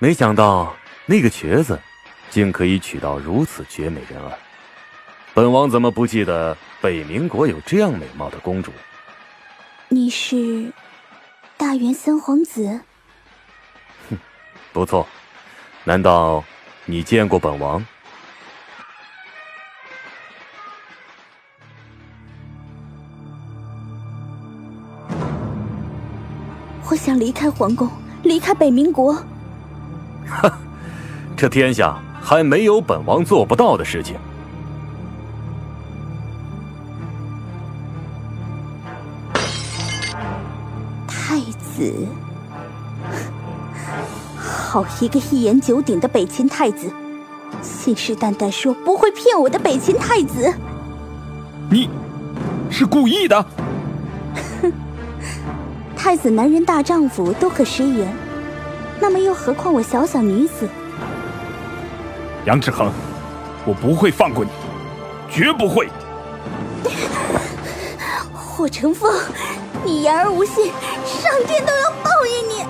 没想到那个瘸子竟可以娶到如此绝美人儿。本王怎么不记得北冥国有这样美貌的公主？你是大元三皇子？哼，不错。难道你见过本王？ 我想离开皇宫，离开北冥国。哈，这天下还没有本王做不到的事情。太子，好一个一言九鼎的北秦太子！信誓旦旦说不会骗我的北秦太子，你是故意的。 太子、男人、大丈夫都可食言，那么又何况我小小女子？杨志恒，我不会放过你，绝不会！霍成风，你言而无信，上天都要报应你！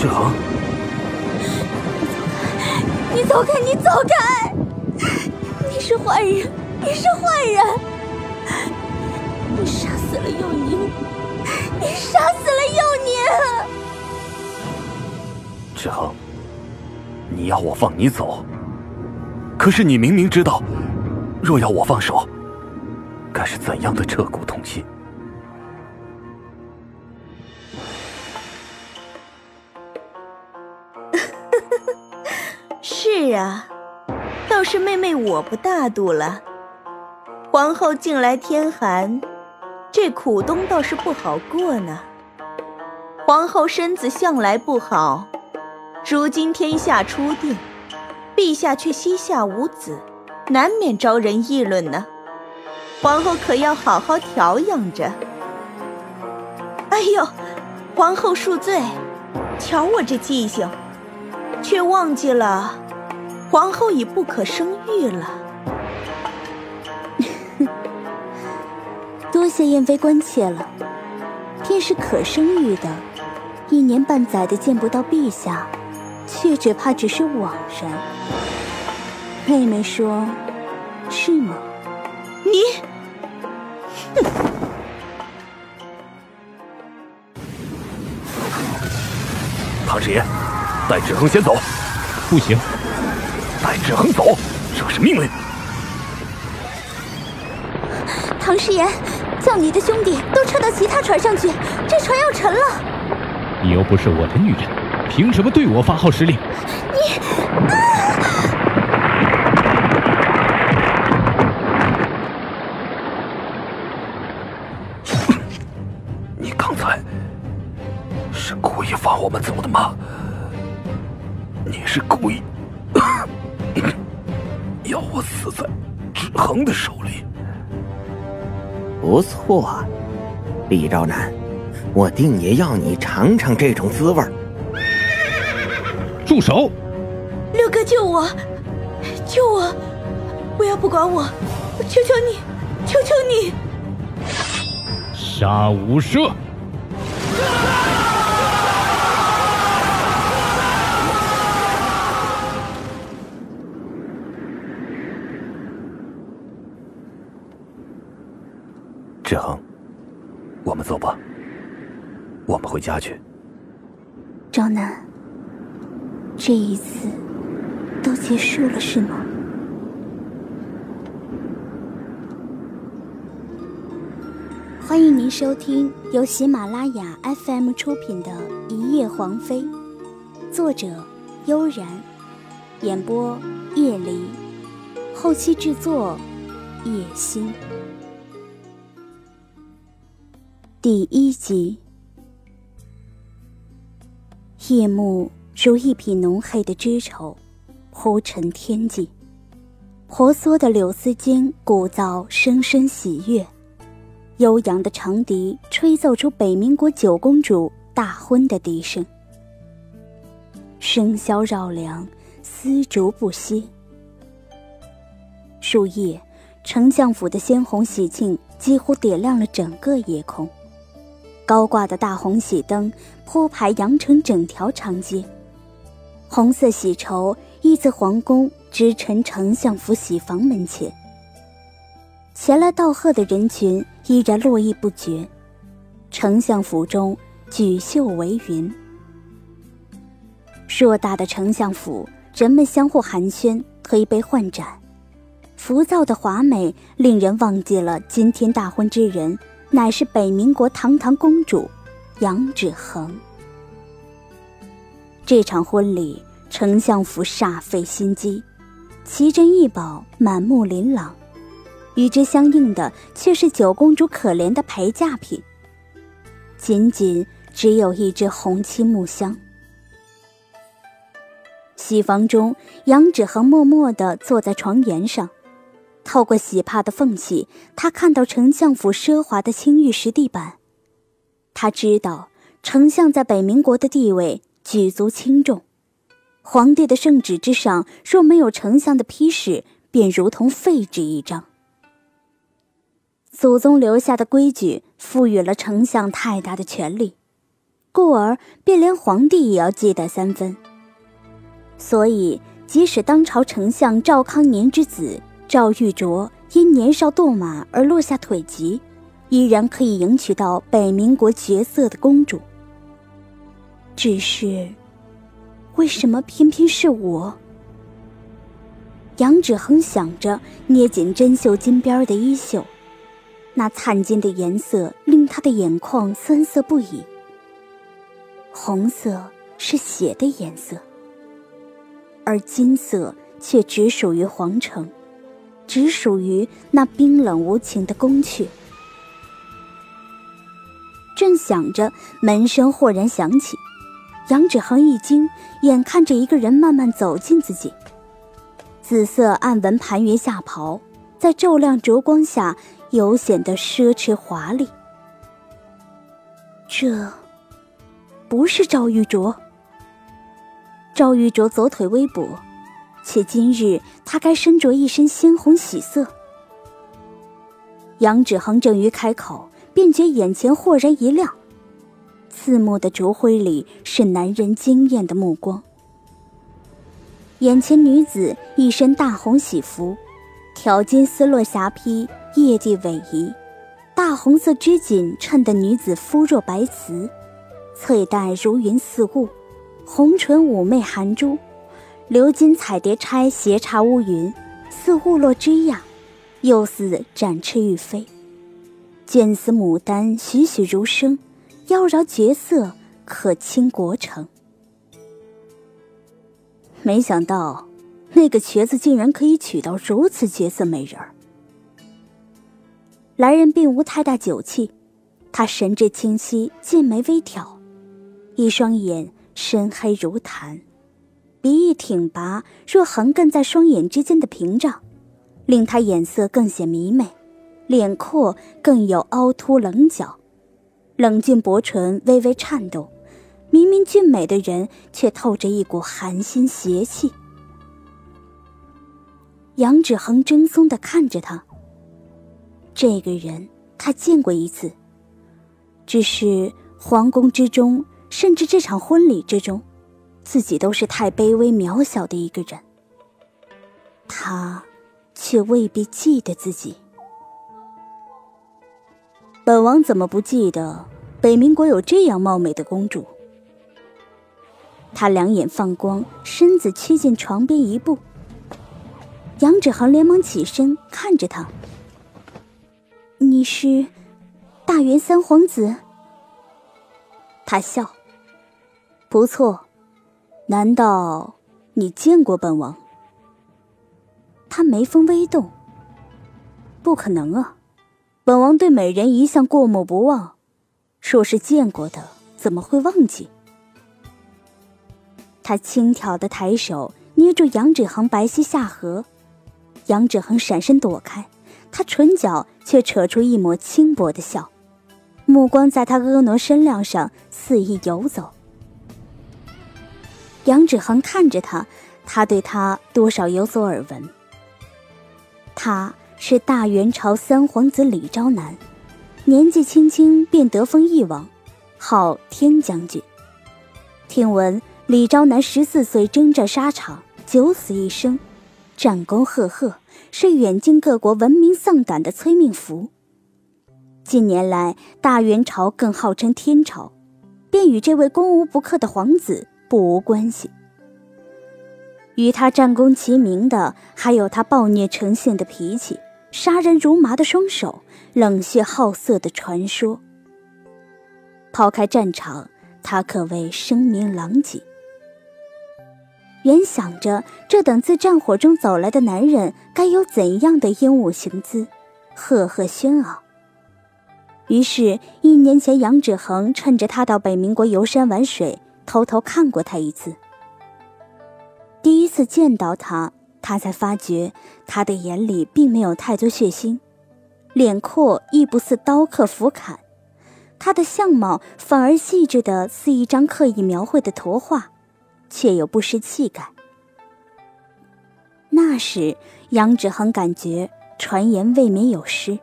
志恒，你走开！你走开！ 你是坏人！你是坏人！你杀死了幼宁！你杀死了幼宁！志恒，你要我放你走，可是你明明知道，若要我放手，该是怎样的彻骨痛心。是啊。 倒是妹妹我不大度了，皇后近来天寒，这苦冬倒是不好过呢。皇后身子向来不好，如今天下初定，陛下却膝下无子，难免招人议论呢。皇后可要好好调养着。哎呦，皇后恕罪，瞧我这记性，却忘记了。 皇后已不可生育了。多谢燕妃关切了。便是可生育的，一年半载的见不到陛下，却只怕只是枉然。妹妹说，是吗？你，哼！ 唐师爷，带芷衡先走。不行。 带芷衡走，这是命令。唐师爷，叫你的兄弟都撤到其他船上去，这船要沉了。你又不是我的女人，凭什么对我发号施令？你，你刚才是故意放我们走的吗？你是故意？ 要我死在芷衡的手里，不错，李昭南，我定也要你尝尝这种滋味。住手！六哥，救我！救我！不要不管我！我求求你！求求你！杀无赦！ 志恒，我们走吧，我们回家去。昭南，这一次都结束了是吗？欢迎您收听由喜马拉雅 FM 出品的《一夜皇妃》，作者悠然，演播叶离，后期制作叶欣。 第一集，夜幕如一匹浓黑的织绸，铺陈天际。婆娑的柳丝间鼓噪声声喜悦，悠扬的长笛吹奏出北冥国九公主大婚的笛声。笙箫绕梁，丝竹不歇。树叶丞相府的鲜红喜庆几乎点亮了整个夜空，高挂的大红喜灯铺排扬成整条长街，红色喜绸依自皇宫直陈丞相府喜房门前。前来道贺的人群依然络绎不绝，丞相府中举袖为云。硕大的丞相府，人们相互寒暄，推杯换盏，浮躁的华美令人忘记了今天大婚之人乃是北明国堂堂公主杨芷衡。这场婚礼，丞相府煞费心机，奇珍异宝满目琳琅，与之相应的却是九公主可怜的陪嫁品，仅仅只有一只红漆木箱。喜房中，杨芷衡默默地坐在床沿上，透过喜帕的缝隙，她看到丞相府奢华的青玉石地板。她知道丞相在北明国的地位举足轻重，皇帝的圣旨之上若没有丞相的批示，便如同废纸一张。祖宗留下的规矩赋予了丞相太大的权力，故而便连皇帝也要忌惮三分。所以即使当朝丞相赵康年之子赵玉卓因年少堕马而落下腿疾，依然可以迎娶到北明国绝色的公主。只是为什么偏偏是我？杨芷衡想着，捏紧针绣金边的衣袖，那灿金的颜色令她的眼眶酸涩不已。红色是血的颜色，而金色却只属于皇城，只属于那冰冷无情的宫阙。正想着，门声豁然响起，杨芷衡一惊，眼看着一个人慢慢走近自己。紫色暗纹盘云下袍在骤亮烛光下尤显得奢侈华丽。这不是赵玉卓。赵玉卓左腿微跛，且今日他该身着一身鲜红喜色。杨芷衡正于开口，便觉眼前豁然一亮，刺目的烛辉里是男人惊艳的目光。眼前女子一身大红喜服，条金丝络霞披，曳地逶迤，大红色织锦衬得女子肤若白瓷，翠黛如云似雾，红唇妩媚含珠，鎏金彩蝶钗斜插乌云，似雾落枝桠，又似展翅欲飞。绢丝牡丹栩栩如生，妖娆绝色，可倾国城。没想到那个瘸子竟然可以娶到如此绝色美人儿。来人并无太大酒气，他神志清晰，剑眉微挑，一双眼深黑如潭，鼻翼挺拔，若横亘在双眼之间的屏障，令他眼色更显迷媚，脸廓更有凹凸棱角，冷峻薄唇微微颤动，明明俊美的人却透着一股寒心邪气。杨芷衡怔忪地看着他，这个人他见过一次，只是皇宫之中，甚至这场婚礼之中，自己都是太卑微渺小的一个人，他却未必记得自己。本王怎么不记得北明国有这样貌美的公主？他两眼放光，身子趋近床边一步。杨芷衡连忙起身看着他，你是大元三皇子？他笑，不错，难道你见过本王？他眉峰微动，不可能啊，本王对美人一向过目不忘，若是见过的怎么会忘记？他轻佻的抬手捏住杨芷衡白皙下颌，杨芷衡闪身躲开，他唇角却扯出一抹轻薄的笑，目光在他婀娜身量上肆意游走。杨芷衡看着他，他对他多少有所耳闻，他是大元朝三皇子李昭南，年纪轻轻便得封义王，号天将军。听闻李昭南14岁征战沙场，九死一生，战功赫赫，是远近各国闻名丧胆的催命符。近年来，大元朝更号称天朝，便与这位攻无不克的皇子不无关系。与他战功齐名的，还有他暴虐成性的脾气，杀人如麻的双手，冷血好色的传说。抛开战场，他可谓声名狼藉。原想着这等自战火中走来的男人该有怎样的英武行姿，赫赫轩昂。于是1年前杨芷衡趁着他到北冥国游山玩水，偷偷看过他一次。第一次见到他，他才发觉他的眼里并没有太多血腥，脸廓亦不似刀刻斧砍，他的相貌反而细致的似一张刻意描绘的图画，却又不失气概。那时杨芷衡感觉传言未免有失，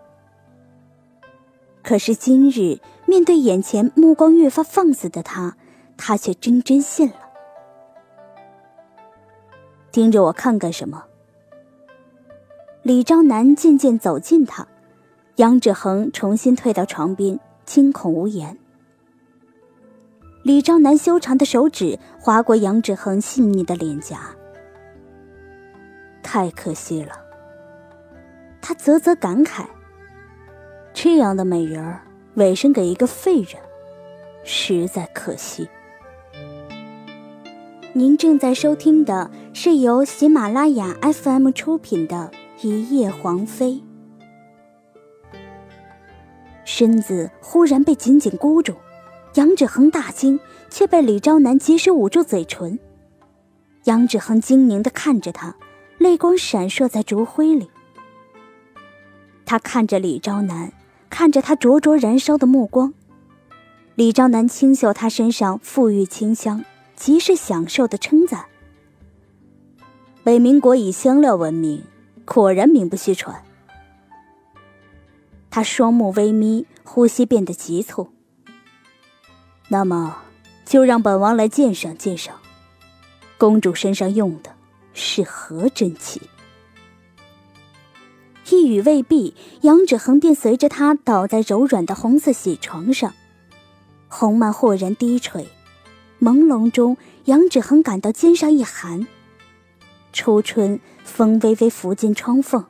可是今日面对眼前目光越发放肆的他，他却真信了。盯着我看干什么？李昭南渐渐走近他，杨芷衡重新退到床边，惊恐无言。李昭南修长的手指划过杨芷衡细腻的脸颊。太可惜了，他啧啧感慨，这样的美人儿委身给一个废人，实在可惜。您正在收听的是由喜马拉雅 FM 出品的《一夜皇妃》。身子忽然被紧紧箍住，杨芷衡大惊，却被李昭南及时捂住嘴唇。杨芷衡惊凝地看着他，泪光闪烁在烛灰里。他看着李昭南，看着他灼灼燃烧的目光。李昭南清嗅他身上馥郁清香，极是享受的称赞。北冥国以香料闻名，果然名不虚传。他双目微眯，呼吸变得急促。那么，就让本王来鉴赏鉴赏，公主身上用的是何珍奇。一语未毕，杨芷衡便随着他倒在柔软的红色喜床上，红幔豁然低垂。朦胧中，杨芷衡感到肩上一寒。初春风微微拂进窗缝，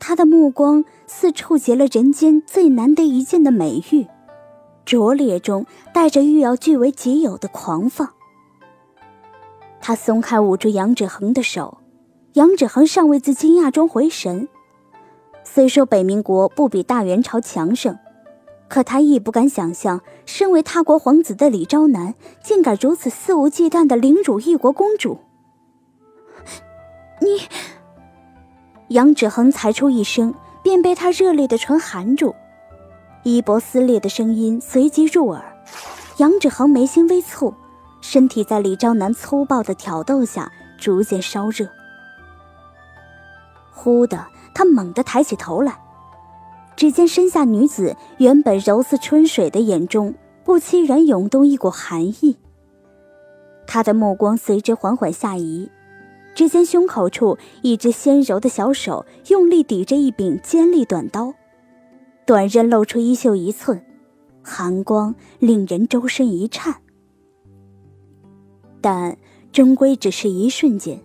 他的目光似触及了人间最难得一见的美玉，拙劣中带着欲要据为己有的狂放。他松开捂住杨芷衡的手，杨芷衡尚未自惊讶中回神。虽说北冥国不比大元朝强盛，可他亦不敢想象，身为他国皇子的李昭南竟敢如此肆无忌惮地凌辱一国公主。你！杨芷衡才出一声，便被他热烈的唇含住，衣帛撕裂的声音随即入耳。杨芷衡眉心微蹙，身体在李昭南粗暴的挑逗下逐渐烧热。忽的，他猛地抬起头来，只见身下女子原本柔似春水的眼中不期然涌动一股寒意，她的目光随之缓缓下移，只见胸口处一只纤柔的小手用力抵着一柄尖利短刀，短刃露出衣袖1寸，寒光令人周身一颤。但终归只是一瞬间，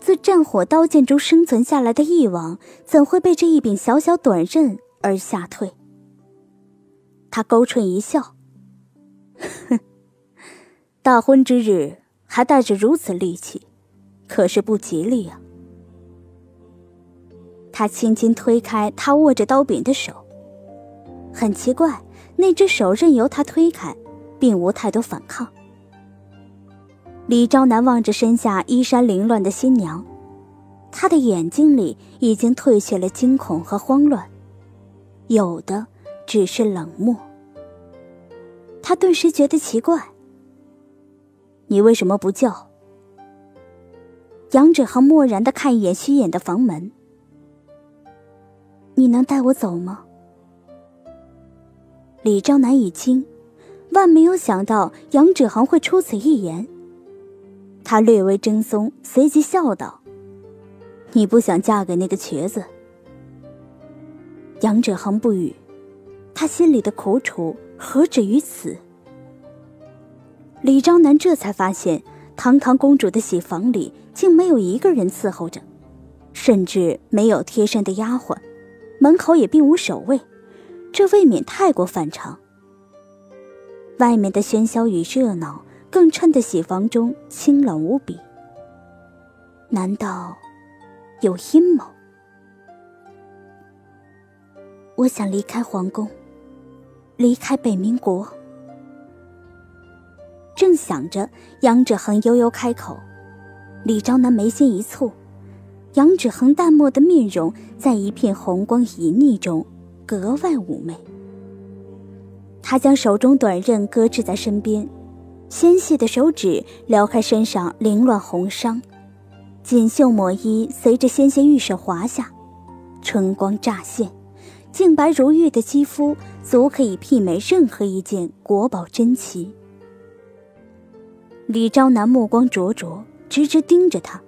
自战火刀剑中生存下来的义王怎会被这一柄小小短刃而吓退？他勾唇一笑，哼，大婚之日还带着如此戾气，可是不吉利啊。他轻轻推开他握着刀柄的手，很奇怪，那只手任由他推开，并无太多反抗。李昭南望着身下衣衫凌乱的新娘，她的眼睛里已经褪去了惊恐和慌乱，有的只是冷漠。他顿时觉得奇怪，你为什么不叫？杨芷衡漠然地看一眼虚掩的房门，你能带我走吗？”李昭南一惊，万没有想到杨芷航会出此一言。他略微怔忪，随即笑道：“你不想嫁给那个瘸子？”杨芷航不语，他心里的苦楚何止于此。李昭南这才发现，堂堂公主的喜房里竟没有一个人伺候着，甚至没有贴身的丫鬟，门口也并无守卫，这未免太过反常。外面的喧嚣与热闹更衬得喜房中清冷无比。难道有阴谋？我想离开皇宫，离开北冥国。正想着，杨芷衡悠悠开口，李昭南眉心一蹙，杨芷衡淡漠的面容在一片红光旖旎中格外妩媚。他将手中短刃搁置在身边，纤细的手指撩开身上凌乱红裳，锦绣抹衣随着纤纤玉手滑下，春光乍现，净白如玉的肌肤足可以媲美任何一件国宝珍奇。李昭南目光灼灼，直直盯着他，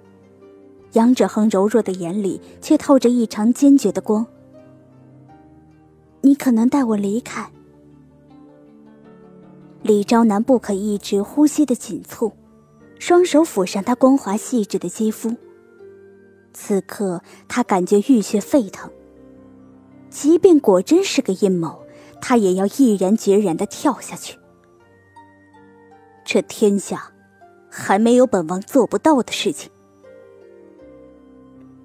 杨芷衡柔弱的眼里却透着异常坚决的光。你可能带我离开？李昭南不可抑制呼吸的紧促，双手抚上她光滑细致的肌肤，此刻他感觉浴血沸腾。即便果真是个阴谋，他也要毅然决然地跳下去。这天下还没有本王做不到的事情。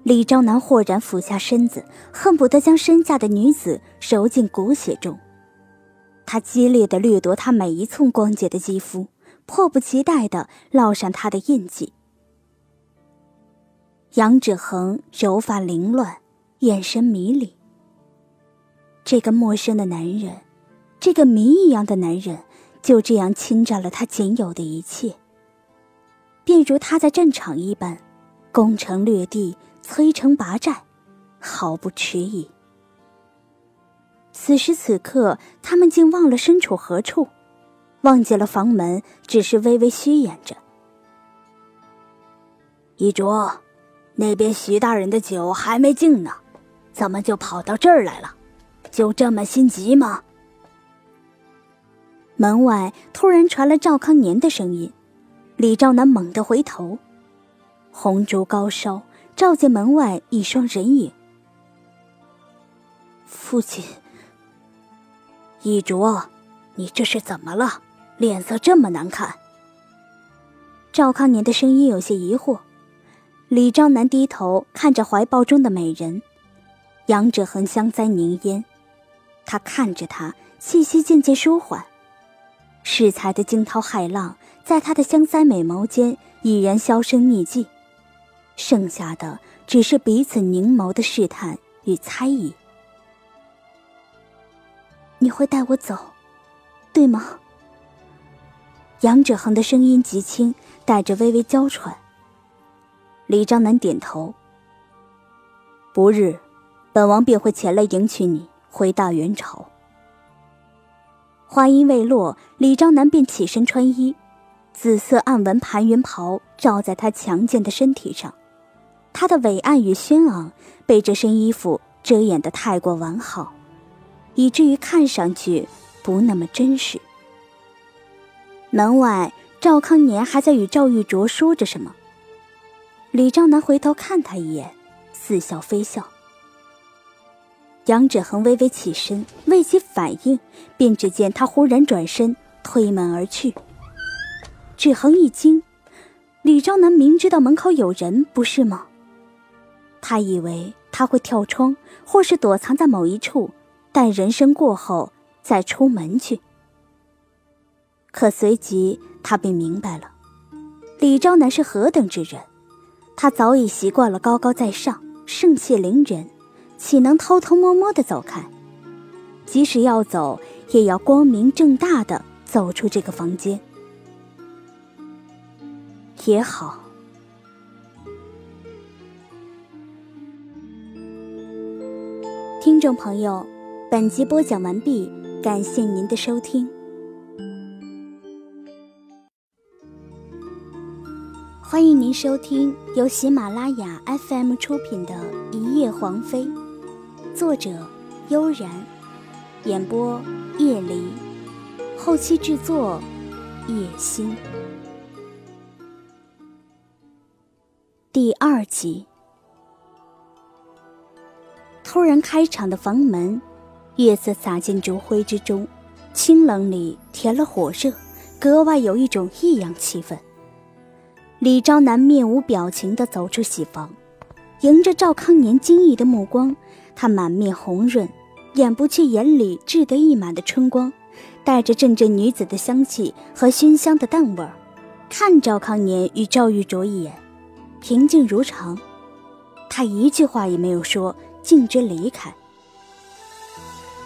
李昭南豁然俯下身子，恨不得将身下的女子揉进骨血中。他激烈地掠夺她每一寸光洁的肌肤，迫不及待地烙上她的印记。杨芷衡柔发凌乱，眼神迷离。这个陌生的男人，这个谜一样的男人，就这样侵占了他仅有的一切，便如他在战场一般，攻城略地，摧城拔寨，毫不迟疑。此时此刻，他们竟忘了身处何处，忘记了房门，只是微微虚掩着。一卓，那边徐大人的酒还没敬呢，怎么就跑到这儿来了？就这么心急吗？门外突然传来赵康年的声音，李昭南猛地回头，红烛高烧，照见门外一双人影。父亲。一卓，你这是怎么了？脸色这么难看。赵康年的声音有些疑惑。李昭南低头看着怀抱中的美人，杨芷衡香腮凝烟，他看着她，气息渐渐舒缓，适才的惊涛骇浪在她的香腮美眸间已然销声匿迹，剩下的只是彼此凝眸的试探与猜疑。你会带我走，对吗？杨芷衡的声音极轻，带着微微娇喘。李昭南点头。不日，本王便会前来迎娶你回大元朝。话音未落，李昭南便起身穿衣，紫色暗纹盘云袍罩在他强健的身体上，他的伟岸与轩昂被这身衣服遮掩得太过完好，以至于看上去不那么真实。门外赵康年还在与赵玉卓说着什么，李昭南回头看他一眼，似笑非笑。杨芷衡微微起身，未及反应，便只见他忽然转身推门而去。芷衡一惊，李昭南明知道门口有人，不是吗？他以为他会跳窗或是躲藏在某一处，待人声过后再出门去。可随即他便明白了，李昭南是何等之人，他早已习惯了高高在上，盛气凌人，岂能偷偷摸摸地走开？即使要走，也要光明正大地走出这个房间。也好。听众朋友，本集播讲完毕，感谢您的收听。欢迎您收听由喜马拉雅 FM 出品的《一夜皇妃》，作者悠然，演播叶离，后期制作叶心。第二集。突然开场的房门，月色洒进烛灰之中，清冷里填了火热，格外有一种异样气氛。李昭南面无表情地走出喜房，迎着赵康年惊异的目光，他满面红润，掩不去眼里掷得溢满的春光，带着阵阵女子的香气和熏香的淡味儿。看赵康年与赵玉卓一眼，平静如常，他一句话也没有说，径直离开。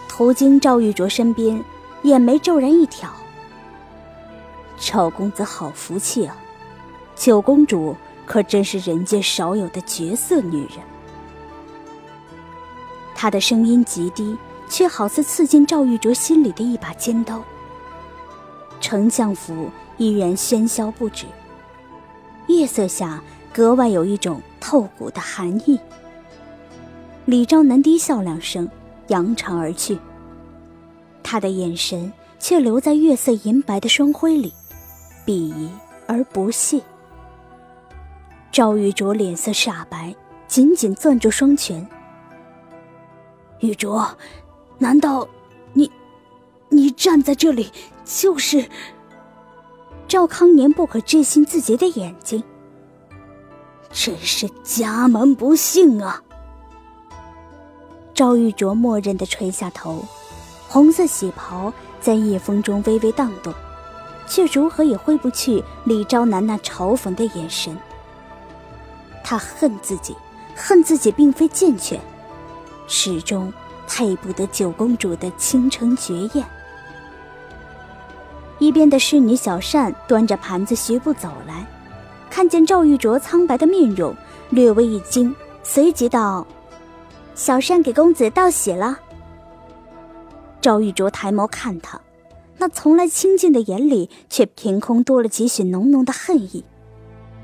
途经赵玉卓身边，眼眉骤然一挑，赵公子好福气啊，九公主可真是人间少有的绝色女人。她的声音极低，却好似刺进赵玉卓心里的一把尖刀。丞相府依然喧嚣不止，夜色下格外有一种透骨的寒意。李昭南低笑两声，扬长而去，他的眼神却留在月色银白的双辉里，鄙夷而不屑。赵玉卓脸色煞白，紧紧攥住双拳。玉卓，难道你站在这里就是……赵康年不可置信自己的眼睛，真是家门不幸啊！赵玉卓默认地垂下头，红色喜袍在夜风中微微荡动，却如何也挥不去李昭南那嘲讽的眼神。他恨自己，恨自己并非健全，始终配不得九公主的倾城绝艳。一边的侍女小善端着盘子徐步走来，看见赵玉卓苍白的面容，略微一惊，随即道：“小善给公子道喜了。”赵玉卓抬眸看他，那从来清静的眼里却凭空多了几许浓浓的恨意。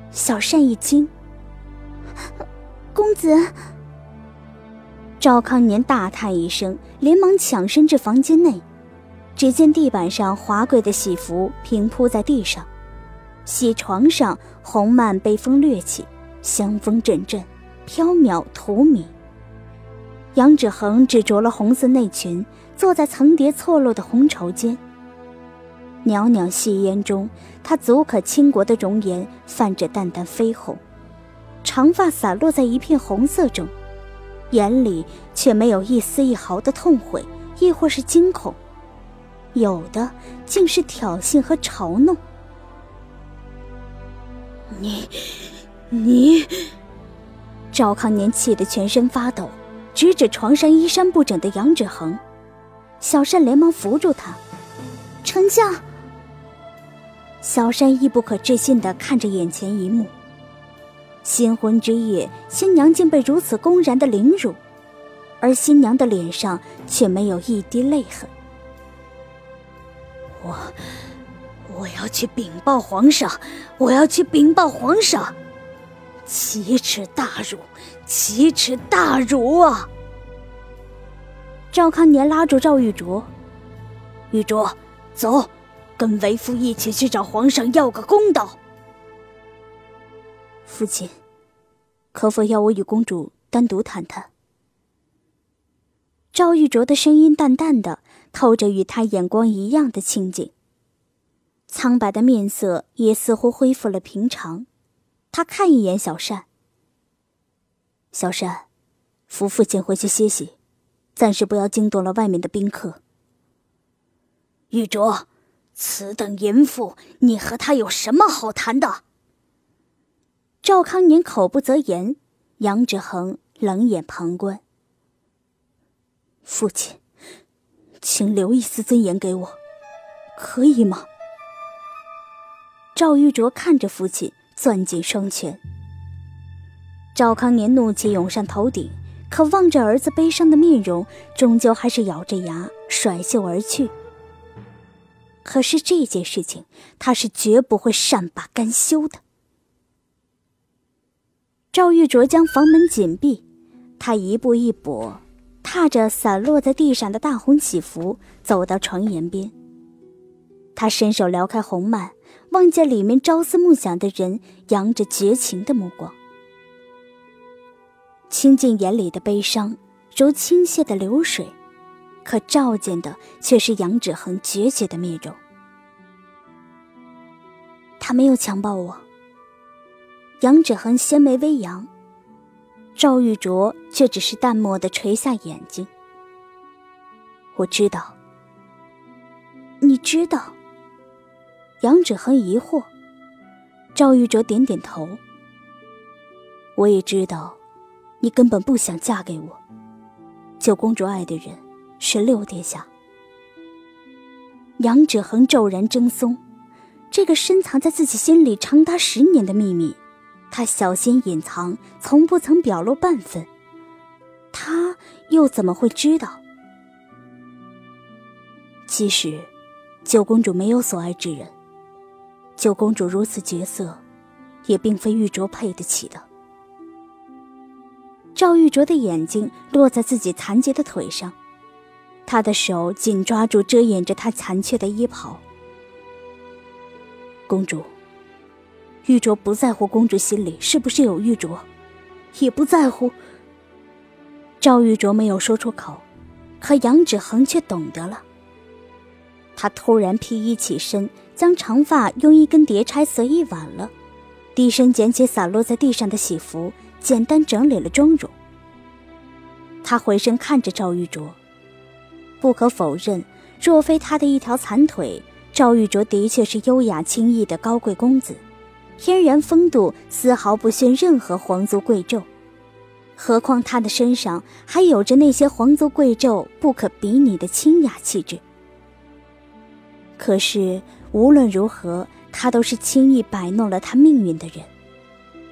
小善一惊：“公子！”赵康年大叹一声，连忙抢身至房间内，只见地板上华贵的喜服平铺在地上，喜床上红幔被风掠起，香风阵阵，飘渺荼蘼。杨芷衡只着了红色内裙，坐在层叠错落的红绸间，袅袅细烟中，她足可倾国的容颜泛着淡淡绯红，长发散落在一片红色中，眼里却没有一丝一毫的痛悔，亦或是惊恐，有的竟是挑衅和嘲弄。你！赵康年气得全身发抖，直指床上衣衫不整的杨芷衡。小善连忙扶住他：“丞相！”小善亦不可置信地看着眼前一幕，新婚之夜，新娘竟被如此公然的凌辱，而新娘的脸上却没有一滴泪痕。我要去禀报皇上，我要去禀报皇上！奇耻大辱，奇耻大辱啊！赵康年拉住赵玉卓：“玉卓，走，跟为夫一起去找皇上要个公道。”“父亲，可否要我与公主单独谈谈？”赵玉卓的声音淡淡的，透着与他眼光一样的清静，苍白的面色也似乎恢复了平常。他看一眼小善：“小善，扶父亲回去歇息，暂时不要惊动了外面的宾客。”“玉卓，此等淫妇，你和他有什么好谈的？”赵康年口不择言，杨芷衡冷眼旁观。“父亲，请留一丝尊严给我，可以吗？”赵玉卓看着父亲，攥紧双拳。赵康年怒气涌上头顶，可望着儿子悲伤的面容，终究还是咬着牙甩袖而去。可是这件事情，他是绝不会善罢甘休的。赵玉卓将房门紧闭，他一步一跛，踏着散落在地上的大红喜服走到床沿边。他伸手撩开红幔，望见里面朝思暮想的人扬着绝情的目光。清静眼里的悲伤如倾泻的流水，可照见的却是杨芷恒决绝的面容。他没有强暴我。杨芷恒纤眉微扬，赵玉卓却只是淡漠地垂下眼睛。我知道。你知道？杨芷恒疑惑。赵玉卓点点头。我也知道，你根本不想嫁给我。救公主爱的人是六殿下。杨芷恒骤然怔忪，这个深藏在自己心里长达10年的秘密，他小心隐藏，从不曾表露半分。他又怎么会知道？其实九公主没有所爱之人，九公主如此绝色，也并非玉镯配得起的。赵玉镯的眼睛落在自己残疾的腿上，他的手紧抓住遮掩着他残缺的衣袍。公主，玉镯不在乎公主心里是不是有玉镯，也不在乎。赵玉镯没有说出口，可杨芷恒却懂得了。他突然披衣起身，将长发用一根叠钗随意挽了，低身捡起散落在地上的喜服，简单整理了妆容。他回身看着赵玉卓，不可否认，若非他的一条残腿，赵玉卓的确是优雅轻逸的高贵公子，天然风度丝毫不逊任何皇族贵胄，何况他的身上还有着那些皇族贵胄不可比拟的清雅气质。可是无论如何，他都是轻易摆弄了他命运的人，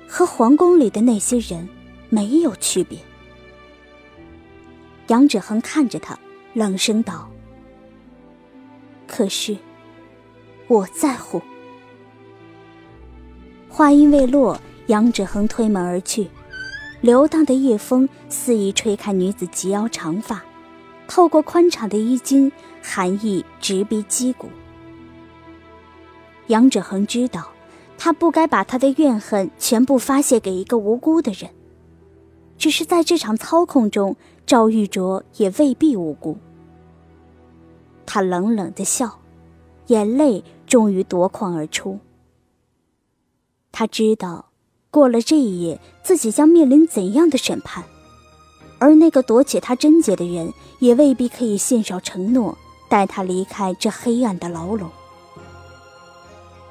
和皇宫里的那些人没有区别。杨芷恒看着他，冷声道：“可是，我在乎。”话音未落，杨芷恒推门而去，流荡的夜风肆意吹开女子及腰长发，透过宽敞的衣襟，寒意直逼肌骨。杨芷恒知道，他不该把他的怨恨全部发泄给一个无辜的人，只是在这场操控中，赵玉卓也未必无辜。他冷冷地笑，眼泪终于夺眶而出。他知道，过了这一夜，自己将面临怎样的审判，而那个夺取他贞洁的人也未必可以信守承诺，带他离开这黑暗的牢笼。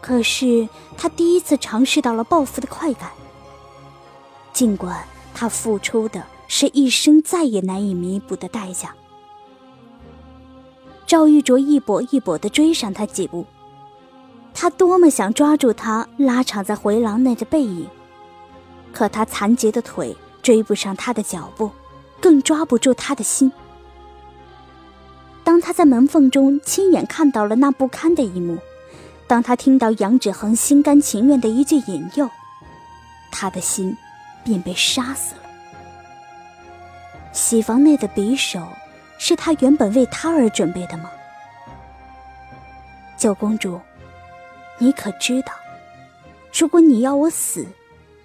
可是他第一次尝试到了报复的快感，尽管他付出的是一生再也难以弥补的代价。赵玉卓一跛一跛地追上他几步，他多么想抓住他拉长在回廊内的背影，可他残疾的腿追不上他的脚步，更抓不住他的心。当他在门缝中亲眼看到了那不堪的一幕，当他听到杨芷恒心甘情愿的一句引诱，他的心便被杀死了。喜房内的匕首是他原本为他而准备的吗？九公主，你可知道，如果你要我死，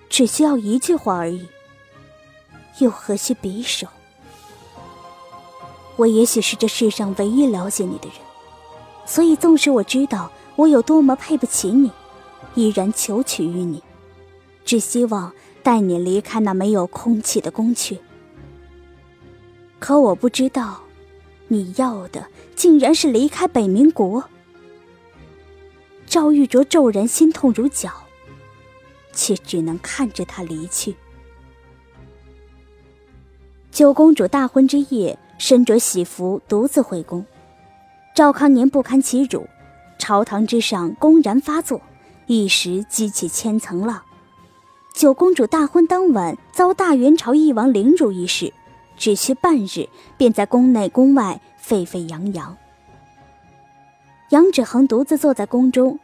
只需要一句话而已，又何须匕首？我也许是这世上唯一了解你的人，所以纵使我知道我有多么配不起你，依然求取于你，只希望带你离开那没有空气的宫阙。可我不知道，你要的竟然是离开北冥国。赵玉卓骤然心痛如绞，却只能看着他离去。九公主大婚之夜，身着喜服独自回宫。赵康年不堪其辱，朝堂之上公然发作，一时激起千层浪。九公主大婚当晚遭大元朝义王凌辱一事，只需半日，便在宫内宫外沸沸扬扬。杨芷衡独自坐在宫中，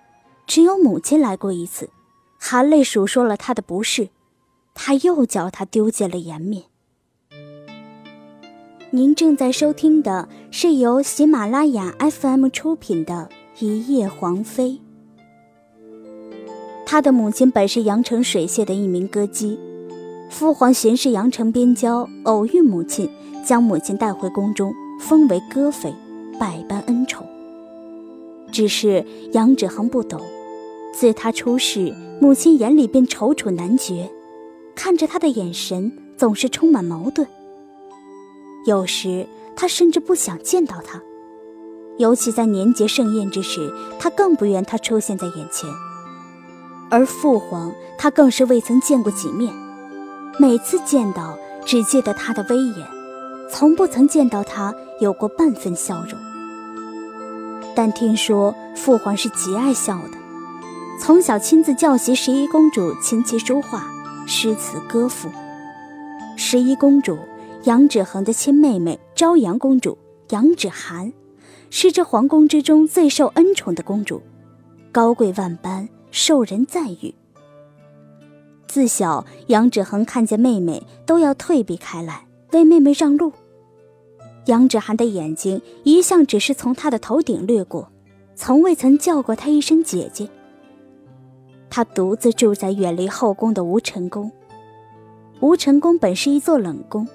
只有母亲来过一次，含泪数说了她的不是，她又叫她丢尽了颜面。您正在收听的是由喜马拉雅 FM 出品的《一夜皇妃》。他的母亲本是阳城水榭的一名歌姬，父皇巡视阳城边郊，偶遇母亲，将母亲带回宫中，封为歌妃，百般恩宠。只是杨芷衡不懂，自他出世，母亲眼里便踌躇难决，看着他的眼神总是充满矛盾。有时他甚至不想见到他，尤其在年节盛宴之时，他更不愿他出现在眼前。而父皇他更是未曾见过几面，每次见到只记得他的威严，从不曾见到他有过半分笑容。但听说父皇是极爱笑的，从小亲自教习十一公主琴棋书画、诗词歌赋。十一公主杨芷衡的亲妹妹昭阳公主杨芷涵，是这皇宫之中最受恩宠的公主，高贵万般，受人赞誉。自小杨芷衡看见妹妹都要退避开来，为妹妹让路。杨芷涵的眼睛一向只是从她的头顶掠过，从未曾叫过她一声姐姐。她独自住在远离后宫的无尘宫。无尘宫本是一座冷宫，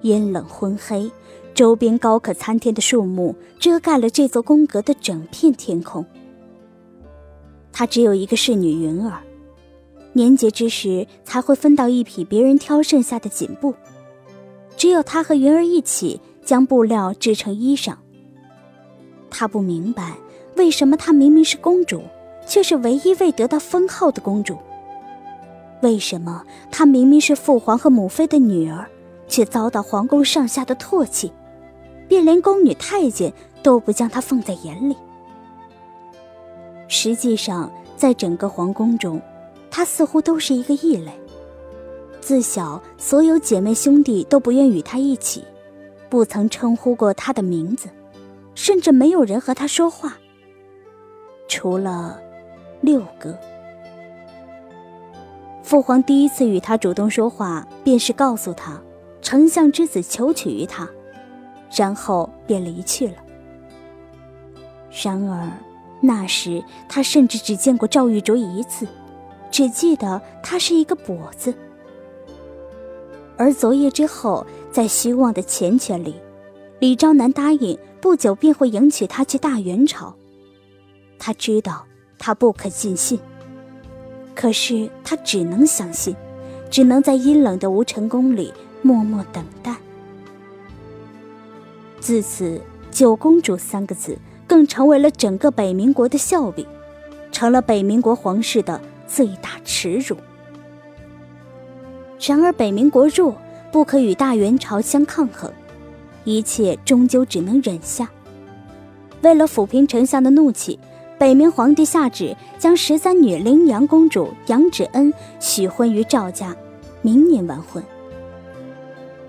阴冷昏黑，周边高可参天的树木遮盖了这座宫阁的整片天空。她只有一个侍女云儿，年节之时才会分到一匹别人挑剩下的锦布，只有她和云儿一起将布料制成衣裳。她不明白，为什么她明明是公主，却是唯一未得到封号的公主？为什么她明明是父皇和母妃的女儿，却遭到皇宫上下的唾弃，便连宫女太监都不将她放在眼里？实际上，在整个皇宫中，她似乎都是一个异类。自小，所有姐妹兄弟都不愿与她一起，不曾称呼过她的名字，甚至没有人和她说话，除了六哥。父皇第一次与她主动说话，便是告诉她丞相之子求娶于她，然后便离去了。然而那时他甚至只见过赵玉卓一次，只记得他是一个跛子。而昨夜之后，在虚妄的缱绻里，李昭南答应不久便会迎娶他去大元朝。他知道他不可尽信，可是他只能相信，只能在阴冷的无尘宫里默默等待。自此，九公主三个字更成为了整个北明国的笑柄，成了北明国皇室的最大耻辱。然而北明国弱，不可与大元朝相抗衡，一切终究只能忍下。为了抚平丞相的怒气，北明皇帝下旨将13女凌阳公主杨芷恩许婚于赵家，明年完婚。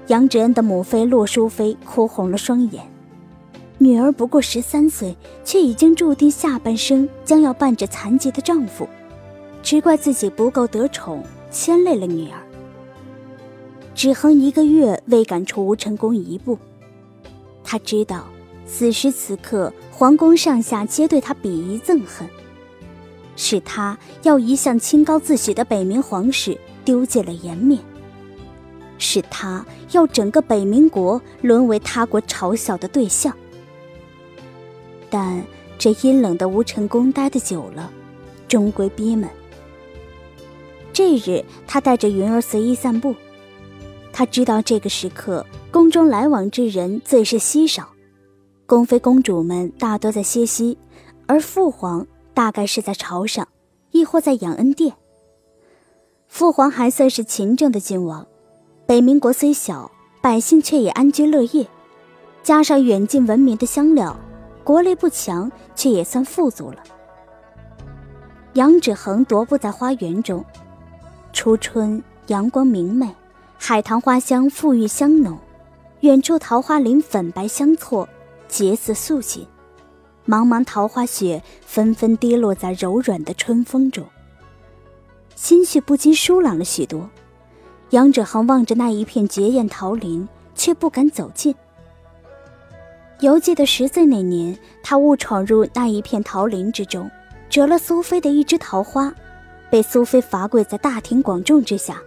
杨芷恩的母妃洛淑妃哭红了双眼，女儿不过13岁，却已经注定下半生将要伴着残疾的丈夫，只怪自己不够得宠，牵累了女儿。芷衡一个月未敢出无尘宫一步，她知道此时此刻皇宫上下皆对她鄙夷憎恨，使她要一向清高自许的北明皇室丢尽了颜面，使她要整个北明国沦为他国嘲笑的对象。但这阴冷的无尘宫待得久了，终归憋闷。这日他带着云儿随意散步，他知道这个时刻宫中来往之人最是稀少，宫妃公主们大多在歇息，而父皇大概是在朝上，亦或在养恩殿。父皇还算是勤政的君王，北明国虽小，百姓却也安居乐业，加上远近闻名的香料，国力不强，却也算富足了。杨芷衡踱步在花园中，初春阳光明媚，海棠花香馥郁香浓，远处桃花林粉白相错，洁色素锦，茫茫桃花雪纷纷滴落在柔软的春风中，心绪不禁舒朗了许多。杨者航望着那一片绝艳桃林，却不敢走近。犹记得10岁那年，他误闯入那一片桃林之中，折了苏菲的一枝桃花，被苏菲罚跪在大庭广众之下。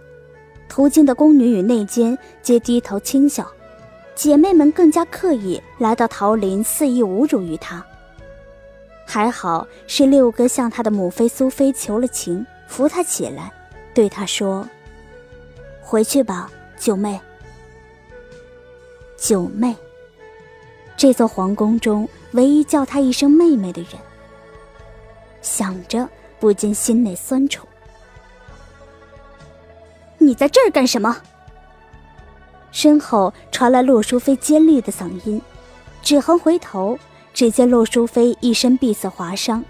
途经的宫女与内奸皆低头轻笑，姐妹们更加刻意来到桃林肆意侮辱于他。还好是六哥向他的母妃苏菲求了情，扶他起来，对他说：“回去吧，九妹。”九妹，这座皇宫中唯一叫她一声妹妹的人，想着不禁心内酸楚。你在这儿干什么？身后传来洛淑妃尖利的嗓音，芷衡回头，只见洛淑妃一身碧色华裳，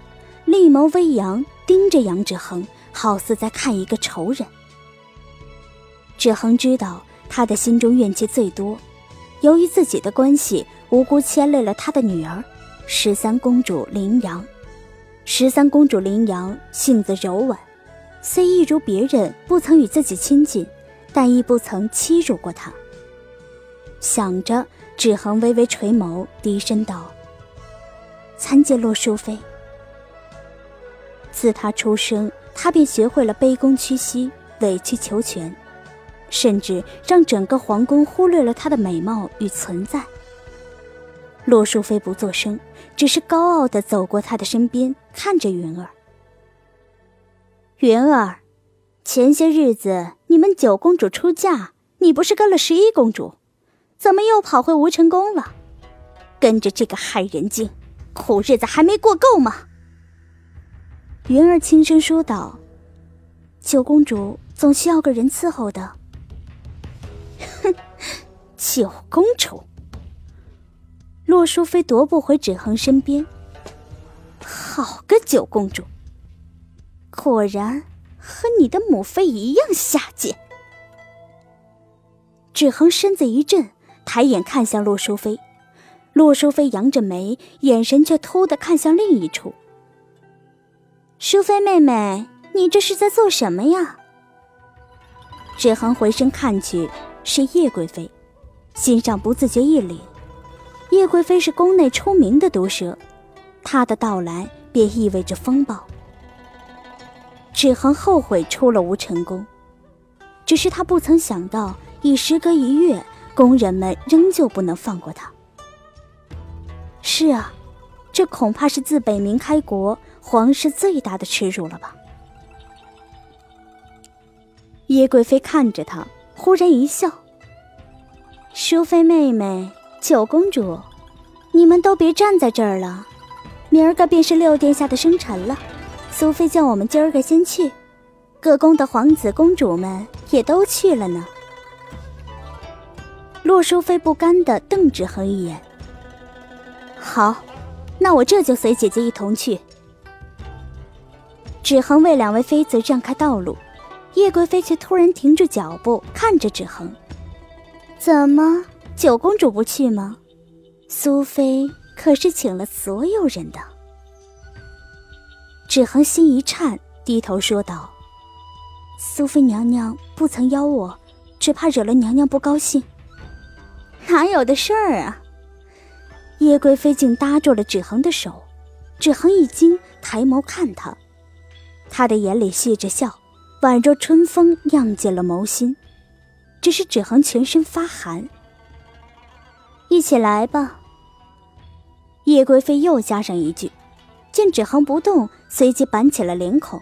利眸微扬，盯着杨芷衡，好似在看一个仇人。芷衡知道他的心中怨气最多，由于自己的关系，无辜牵累了他的女儿13公主林阳。13公主林阳性子柔婉，虽一如别人不曾与自己亲近，但亦不曾欺辱过他。想着，芷衡微微垂眸，低声道：“参见洛淑妃。”自他出生，他便学会了卑躬屈膝、委曲求全，甚至让整个皇宫忽略了他的美貌与存在。洛淑妃不作声，只是高傲地走过他的身边，看着云儿。云儿，前些日子你们9公主出嫁，你不是跟了11公主，怎么又跑回无尘宫了？跟着这个害人精，苦日子还没过够吗？云儿轻声说道：“9公主总需要个人伺候的。”哼，9公主。洛淑妃踱步回芷衡身边，好个9公主，果然和你的母妃一样下贱。芷衡身子一震，抬眼看向洛淑妃，洛淑妃扬着眉，眼神却突地看向另一处。淑妃妹妹，你这是在做什么呀？芷衡回身看去，是叶贵妃，心上不自觉一凛。叶贵妃是宫内出名的毒蛇，她的到来便意味着风暴。芷衡后悔出了无尘宫，只是她不曾想到，已时隔一月，宫人们仍旧不能放过她。是啊，这恐怕是自北冥开国，皇室最大的耻辱了吧？叶贵妃看着她，忽然一笑：“淑妃妹妹，9公主，你们都别站在这儿了，明儿个便是6殿下的生辰了。苏妃叫我们今儿个先去，各宫的皇子公主们也都去了呢。”洛淑妃不甘地瞪芷衡一眼：“好，那我这就随姐姐一同去。”芷衡为两位妃子让开道路，叶贵妃却突然停住脚步，看着芷衡：“怎么？9公主不去吗？苏妃可是请了所有人的。”芷衡心一颤，低头说道：“苏妃娘娘不曾邀我，只怕惹了娘娘不高兴。”哪有的事儿啊！叶贵妃竟搭住了芷衡的手，芷衡一惊，抬眸看她，她的眼里蓄着笑，宛若春风漾进了眸心。只是芷衡全身发寒。“一起来吧。”叶贵妃又加上一句，见芷衡不动，随即板起了脸孔：“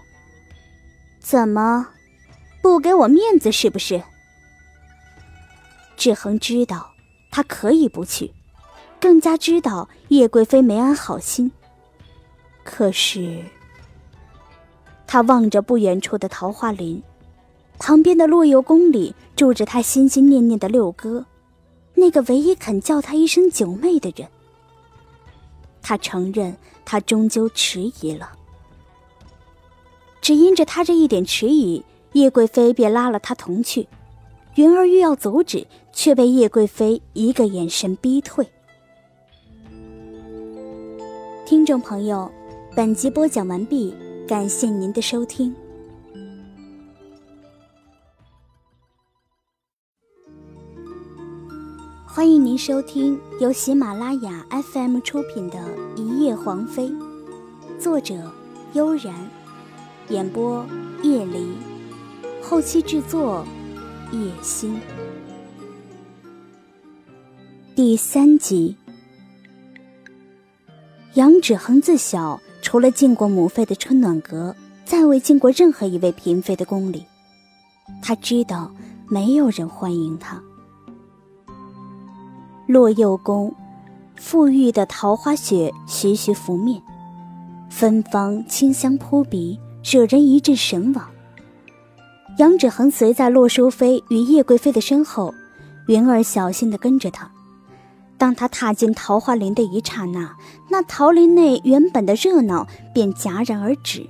怎么，不给我面子是不是？”芷衡知道他可以不去，更加知道叶贵妃没安好心。可是，他望着不远处的桃花林，旁边的洛佑宫里住着他心心念念的六哥。那个唯一肯叫她一声九妹的人，她承认她终究迟疑了。只因着她这一点迟疑，叶贵妃便拉了她同去，云儿欲要阻止，却被叶贵妃一个眼神逼退。听众朋友，本集播讲完毕，感谢您的收听。欢迎您收听由喜马拉雅 FM 出品的《一夜皇妃》，作者悠然，演播叶离，后期制作叶心。第3集。杨芷衡自小除了进过母妃的春暖阁，再未进过任何一位嫔妃的宫里。她知道没有人欢迎她。洛佑宫馥郁的桃花雪徐徐拂面，芬芳清香扑鼻，惹人一阵神往。杨芷衡随在洛淑妃与叶贵妃的身后，云儿小心地跟着她。当她踏进桃花林的一刹那，那桃林内原本的热闹便戛然而止。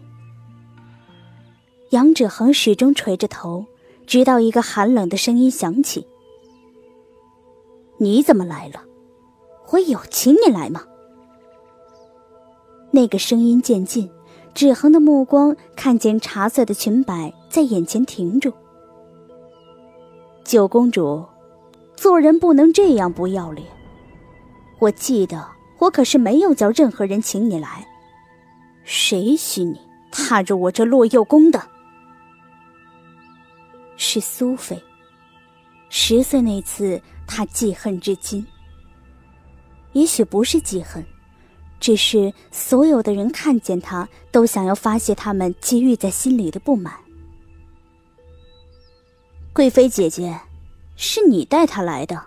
杨芷衡始终垂着头，直到一个寒冷的声音响起。你怎么来了？我有请你来吗？那个声音渐近，芷衡的目光看见茶色的裙摆在眼前停住。九公主，做人不能这样不要脸。我记得，我可是没有叫任何人请你来。谁许你踏入我这洛佑宫的？是苏妃。10岁那次，他记恨至今。也许不是记恨，只是所有的人看见他，都想要发泄他们积郁在心里的不满。贵妃姐姐，是你带他来的。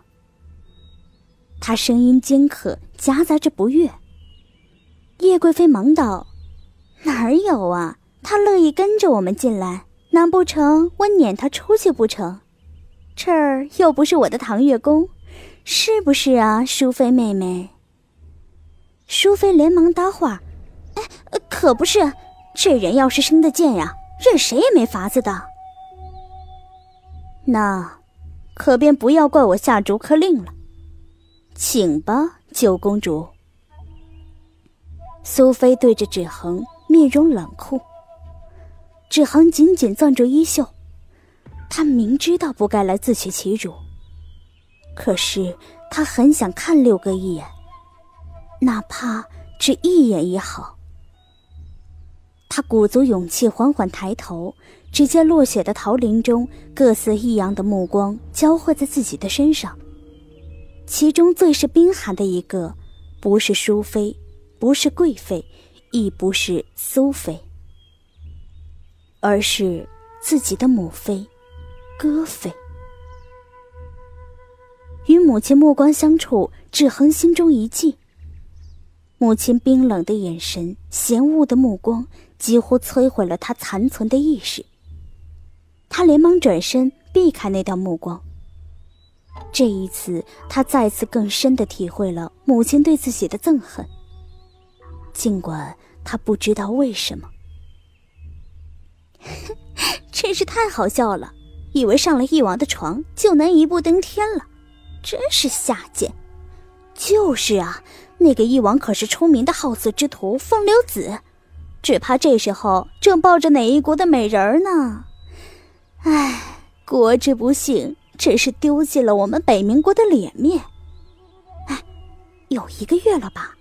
他声音尖刻，夹杂着不悦。叶贵妃忙道：哪儿有啊，他乐意跟着我们进来，难不成我撵他出去不成？这儿又不是我的唐月宫，是不是啊，淑妃妹妹？淑妃连忙搭话：哎，可不是，这人要是生得贱呀，任谁也没法子的。那可便不要怪我下逐客令了。请吧，九公主。苏妃对着芷衡，面容冷酷。芷衡紧紧攥住衣袖，他明知道不该来自取其辱，可是他很想看六哥一眼，哪怕只一眼也好。他鼓足勇气，缓缓抬头，只见落雪的桃林中各色异样的目光交汇在自己的身上，其中最是冰寒的一个，不是淑妃，不是贵妃，亦不是苏妃，而是自己的母妃歌妃。与母亲目光相处，芷衡心中一悸。母亲冰冷的眼神，嫌恶的目光，几乎摧毁了他残存的意识。他连忙转身避开那道目光。这一次，他再次更深地体会了母亲对自己的憎恨，尽管他不知道为什么。真是太好笑了，以为上了翼王的床就能一步登天了，真是下贱。就是啊，那个翼王可是出名的好色之徒风流子，只怕这时候正抱着哪一国的美人儿呢。唉，国之不幸，真是丢尽了我们北冥国的脸面。唉，有1个月了吧，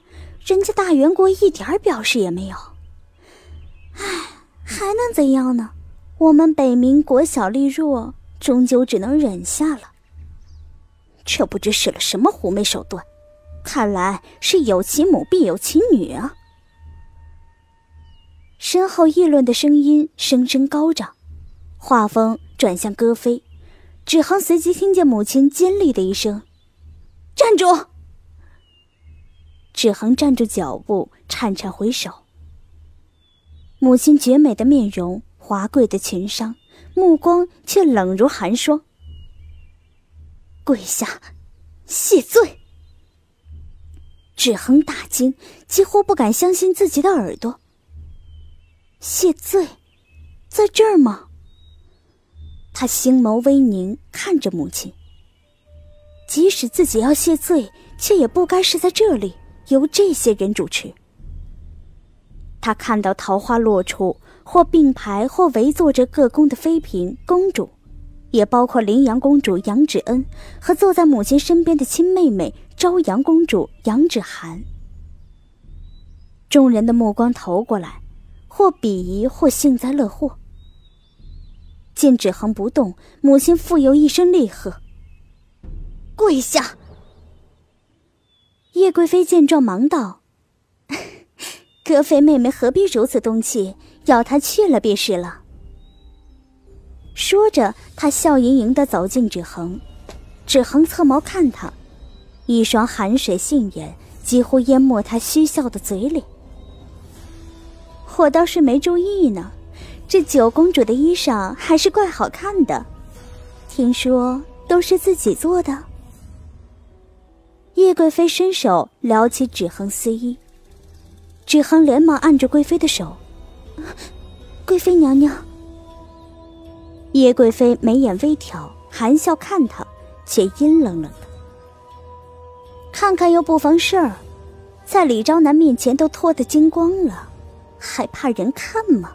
人家大元国一点表示也没有。唉，还能怎样呢？我们北冥国小力弱，终究只能忍下了。这不知使了什么狐媚手段，看来是有其母必有其女啊。身后议论的声音声声高涨，话锋转向歌妃。芷衡随即听见母亲尖厉的一声：站住！芷衡站住脚步，颤颤回首。母亲绝美的面容，华贵的裙裳，目光却冷如寒霜。跪下，谢罪！芷衡大惊，几乎不敢相信自己的耳朵。谢罪，在这儿吗？他星眸微凝，看着母亲。即使自己要谢罪，却也不该是在这里，由这些人主持。他看到桃花落处，或并排，或围坐着各宫的妃嫔、公主，也包括羚羊公主杨芷恩和坐在母亲身边的亲妹妹昭阳公主杨芷涵。众人的目光投过来，或鄙夷，或幸灾乐祸。见芷衡不动，母亲复又一声厉喝：“跪下！”叶贵妃见状，忙道：“格妃妹妹何必如此动气？要她去了便是了。”说着，她笑盈盈地走进芷衡。芷衡侧眸看她，一双含水杏眼几乎淹没她虚笑的嘴脸。我倒是没注意呢，这九公主的衣裳还是怪好看的，听说都是自己做的。叶贵妃伸手撩起芷衡丝衣，芷衡连忙按着贵妃的手：“贵妃娘娘。”叶贵妃眉眼微挑，含笑看她，却阴冷冷的。看看又不妨事儿，在李昭南面前都脱得精光了，还怕人看吗？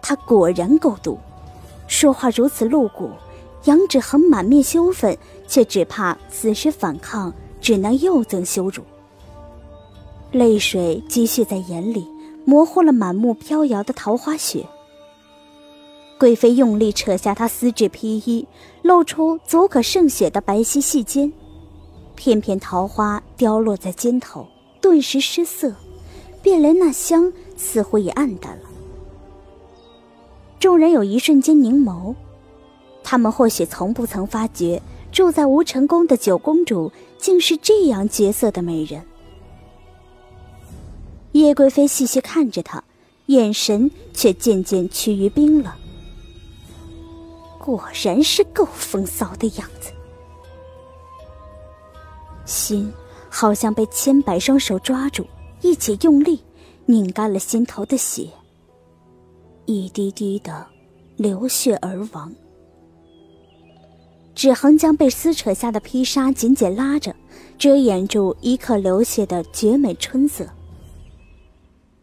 他果然够毒，说话如此露骨。杨芷衡满面羞愤，却只怕此时反抗，只能又增羞辱。泪水积蓄在眼里，模糊了满目飘摇的桃花雪。贵妃用力扯下她丝质披衣，露出足可渗血的白皙细肩，片片桃花凋落在肩头，顿时失色，便连那香似乎也暗淡了。众人有一瞬间凝眸，他们或许从不曾发觉，住在无尘宫的九公主竟是这样绝色的美人。叶贵妃细细看着她，眼神却渐渐趋于冰冷。果然是够风骚的样子，心好像被千百双手抓住，一起用力拧干了心头的血，一滴滴的流血而亡。芷衡将被撕扯下的披纱紧紧拉着，遮掩住一刻流血的绝美春色。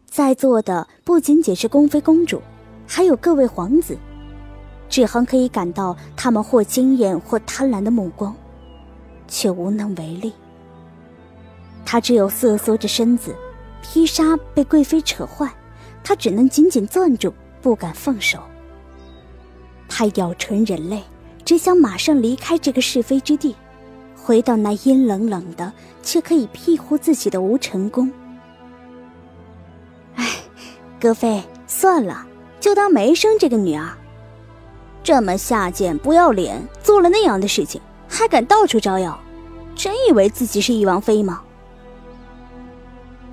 在座的不仅仅是宫妃公主，还有各位皇子，芷衡可以感到他们或惊艳或贪婪的目光，却无能为力。她只有瑟缩着身子，披纱被贵妃扯坏，他只能紧紧攥住，不敢放手。他咬唇忍泪，只想马上离开这个是非之地，回到那阴冷冷的却可以庇护自己的无尘宫。哎，格妃，算了，就当没生这个女儿。这么下贱不要脸，做了那样的事情，还敢到处招摇，真以为自己是一王妃吗？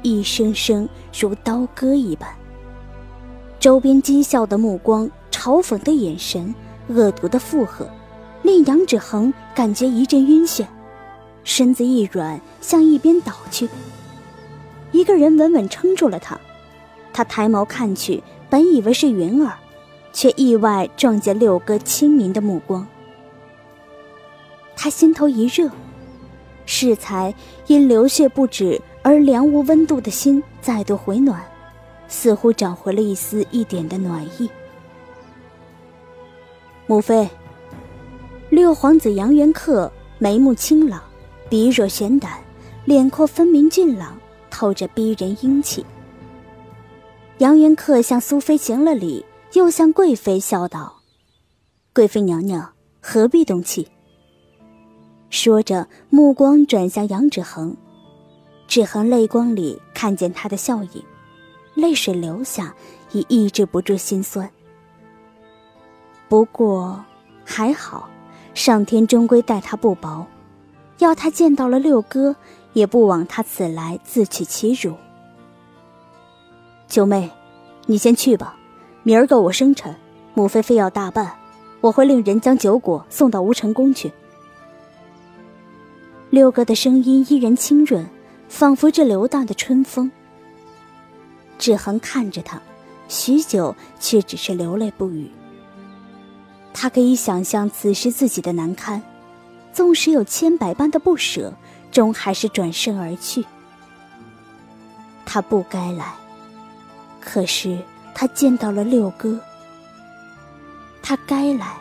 一声声如刀割一般。周边讥笑的目光，嘲讽的眼神，恶毒的附和，令杨芷衡感觉一阵晕眩，身子一软，向一边倒去。一个人稳稳撑住了他，他抬眸看去，本以为是云儿，却意外撞见六哥清明的目光。他心头一热，适才因流血不止而凉无温度的心再度回暖，似乎找回了一丝一点的暖意。母妃，六皇子杨元克眉目清朗，鼻若悬胆，脸廓分明俊朗，透着逼人英气。杨元克向苏妃行了礼，又向贵妃笑道：“贵妃娘娘何必动气？”说着目光转向杨芷衡，芷衡泪光里看见她的笑影，泪水流下，已抑制不住心酸。不过还好，上天终归待他不薄，要他见到了六哥，也不枉他此来自取其辱。九妹，你先去吧，明儿个我生辰，母妃非要大办，我会令人将酒果送到无尘宫去。六哥的声音依然清润，仿佛这流荡的春风。芷衡看着他，许久，却只是流泪不语。他可以想象此时自己的难堪，纵使有千百般的不舍，终还是转身而去。他不该来，可是他见到了六哥。他该来，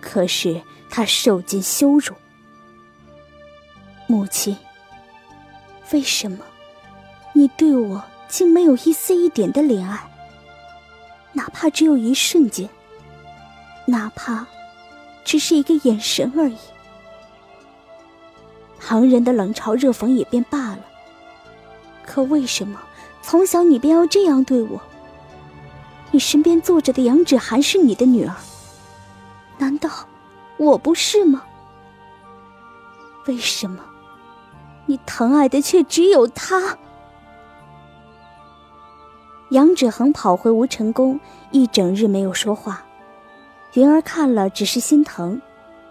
可是他受尽羞辱。母亲，为什么你对我竟没有一丝一点的怜爱？哪怕只有一瞬间，哪怕只是一个眼神而已。旁人的冷嘲热讽也便罢了，可为什么从小你便要这样对我？你身边坐着的杨芷涵是你的女儿，难道我不是吗？为什么你疼爱的却只有她？杨芷涵跑回吴成宫，一整日没有说话。云儿看了只是心疼，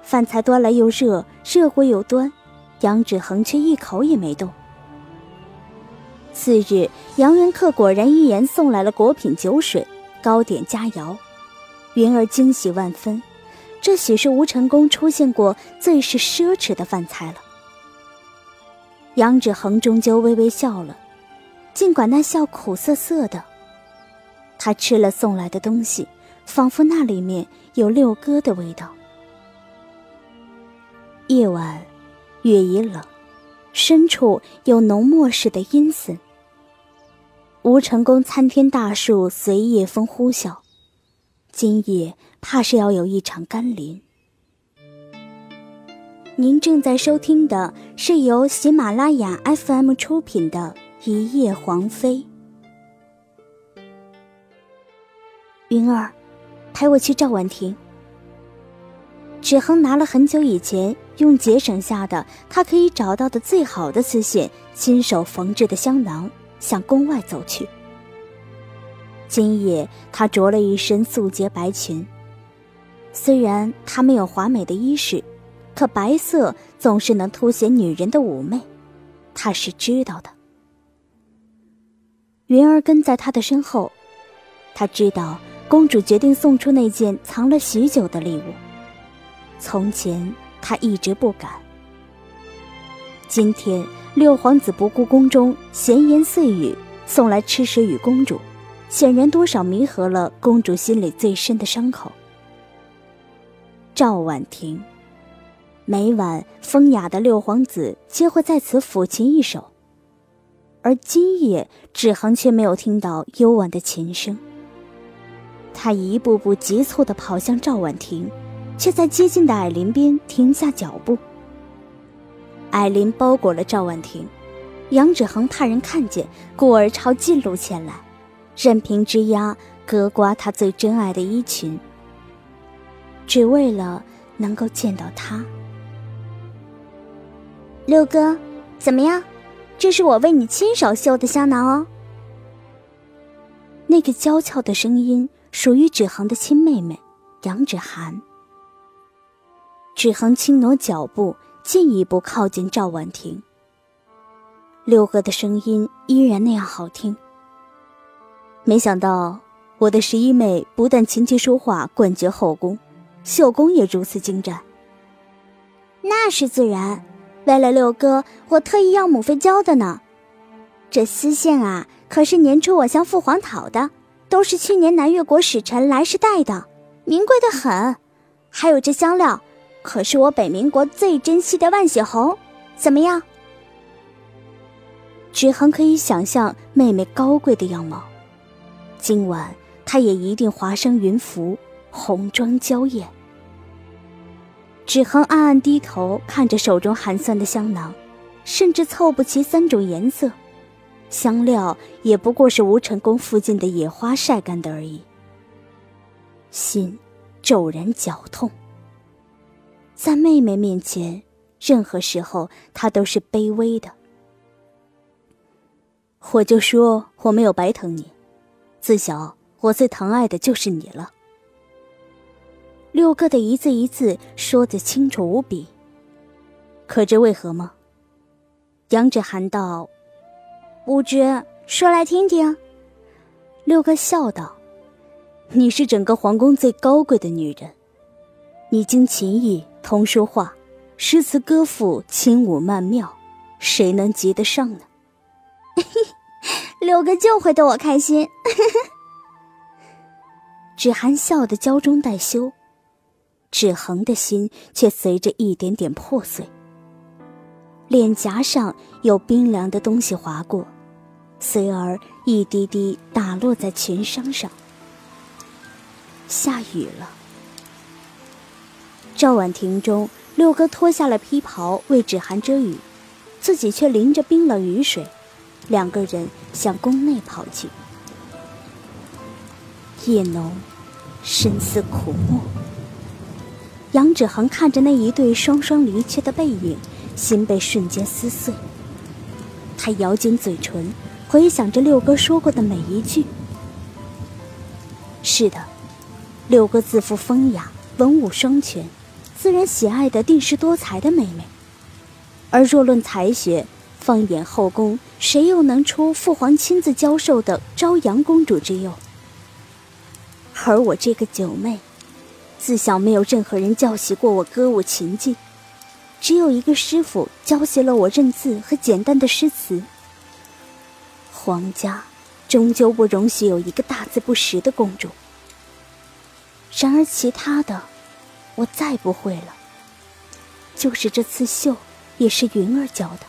饭才端来又热，热过又端，杨芷涵却一口也没动。次日，杨元克果然一言送来了果品酒水、糕点佳肴，云儿惊喜万分，这许是吴成功出现过最是奢侈的饭菜了。杨芷涵终究微微笑了，尽管那笑苦涩涩的。他吃了送来的东西，仿佛那里面有六哥的味道。夜晚，月已冷，深处有浓墨似的阴森。吴成功参天大树随夜风呼啸，今夜怕是要有一场甘霖。您正在收听的是由喜马拉雅 FM 出品的《一夜皇妃》。云儿，陪我去赵婉婷。芷衡拿了很久以前用节省下的他可以找到的最好的丝线亲手缝制的香囊，向宫外走去。今夜他着了一身素洁白裙，虽然他没有华美的衣饰，可白色总是能凸显女人的妩媚，他是知道的。云儿跟在他的身后，他知道公主决定送出那件藏了许久的礼物，从前他一直不敢。今天六皇子不顾宫中闲言碎语，送来吃食与公主，显然多少弥合了公主心里最深的伤口。赵婉婷，每晚风雅的六皇子皆会在此抚琴一首，而今夜芷衡却没有听到幽婉的琴声。他一步步急促地跑向赵婉婷，却在接近的矮林边停下脚步。矮林包裹了赵婉婷，杨芷衡怕人看见，故而朝近路前来，任凭枝桠割刮她最珍爱的衣裙，只为了能够见到她。六哥，怎么样？这是我为你亲手绣的香囊哦。那个娇俏的声音属于芷衡的亲妹妹杨芷涵。芷衡轻挪脚步，进一步靠近赵婉婷。六哥的声音依然那样好听。没想到我的十一妹不但琴棋书画冠绝后宫，绣工也如此精湛。那是自然，为了六哥我特意要母妃教的呢。这丝线啊，可是年初我向父皇讨的，都是去年南越国使臣来时带的，名贵的很。还有这香料，可是我北冥国最珍惜的万血红，怎么样？芷衡可以想象妹妹高贵的样貌，今晚她也一定华裳云服，红妆娇艳。芷衡暗暗低头看着手中寒酸的香囊，甚至凑不齐三种颜色，香料也不过是吴成宫附近的野花晒干的而已，心骤然绞痛。在妹妹面前，任何时候她都是卑微的。我就说我没有白疼你，自小我最疼爱的就是你了。六哥的一字一字说得清楚无比，可知为何吗？杨芷涵道：“不知，说来听听。”六哥笑道：“你是整个皇宫最高贵的女人，你经琴艺通书画，诗词歌赋轻舞曼妙，谁能及得上呢？六个就会逗我开心。芷涵笑得娇中带羞，芷衡的心却随着一点点破碎。脸颊上有冰凉的东西划过，随而一滴滴打落在裙裳上。下雨了。赵婉亭中，六哥脱下了披袍为芷涵遮雨，自己却淋着冰冷雨水，两个人向宫内跑去。夜浓，深思苦默。杨芷涵看着那一对双双离去的背影，心被瞬间撕碎。他咬紧嘴唇，回想着六哥说过的每一句。是的。六哥自负风雅，文武双全，自然喜爱的定是多才的妹妹。而若论才学，放眼后宫，谁又能出父皇亲自教授的昭阳公主之右？而我这个九妹，自小没有任何人教习过我歌舞琴技，只有一个师傅教习了我认字和简单的诗词。皇家终究不容许有一个大字不识的公主。然而其他的我再不会了，就是这刺绣也是云儿教的。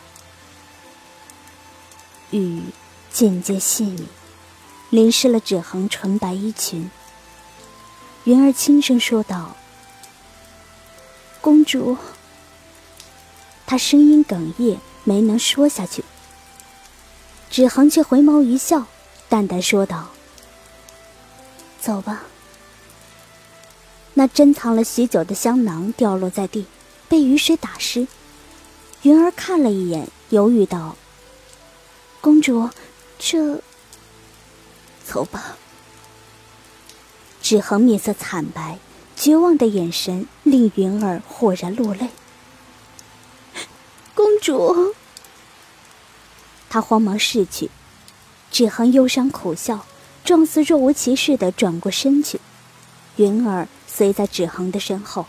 雨渐渐细腻，淋湿了芷衡纯白衣裙。云儿轻声说道：“公主。”她声音哽咽，没能说下去。芷衡却回眸一笑，淡淡说道：“走吧。”那珍藏了许久的香囊掉落在地，被雨水打湿。云儿看了一眼，犹豫道：“公主，这……走吧。”芷衡面色惨白，绝望的眼神令云儿豁然落泪。公主，她慌忙逝去。芷衡忧伤苦笑，状似若无其事地转过身去。云儿随在芷衡的身后，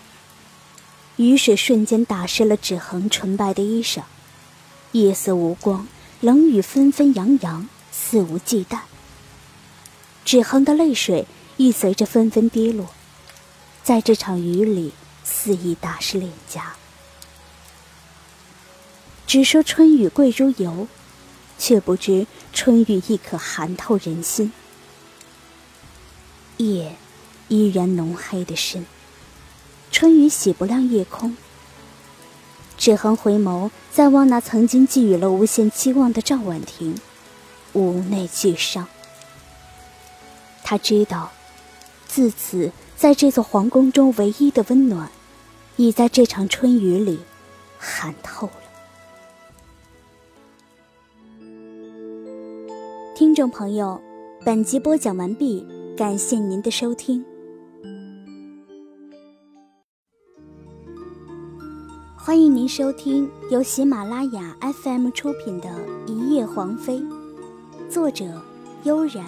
雨水瞬间打湿了芷衡纯白的衣裳。夜色无光，冷雨纷纷扬扬，肆无忌惮。芷衡的泪水亦随着纷纷滴落，在这场雨里肆意打湿脸颊。只说春雨贵如油，却不知春雨亦可寒透人心。夜依然浓黑的深，春雨洗不亮夜空。芷衡回眸，再望那曾经寄予了无限期望的赵婉婷，无内俱伤。他知道，自此在这座皇宫中唯一的温暖，已在这场春雨里寒透了。听众朋友，本集播讲完毕，感谢您的收听。欢迎您收听由喜马拉雅 FM 出品的《一夜皇妃》，作者悠然，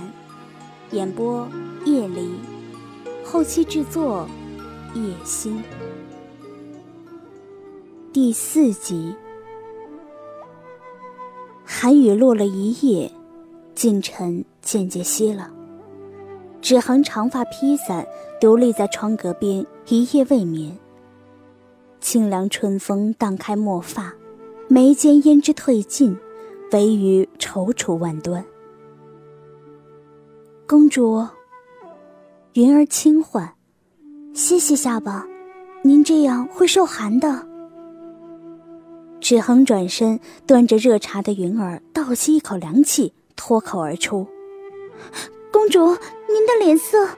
演播叶离，后期制作叶心。第4集。寒雨落了一夜，近晨渐渐息了。芷衡长发披散，独立在窗格边，一夜未眠。清凉春风荡开墨发，眉间胭脂褪尽，唯余踌躇万端。公主，云儿轻唤，歇歇下吧，您这样会受寒的。芷衡转身，端着热茶的云儿倒吸一口凉气，脱口而出：“公主，您的脸色。”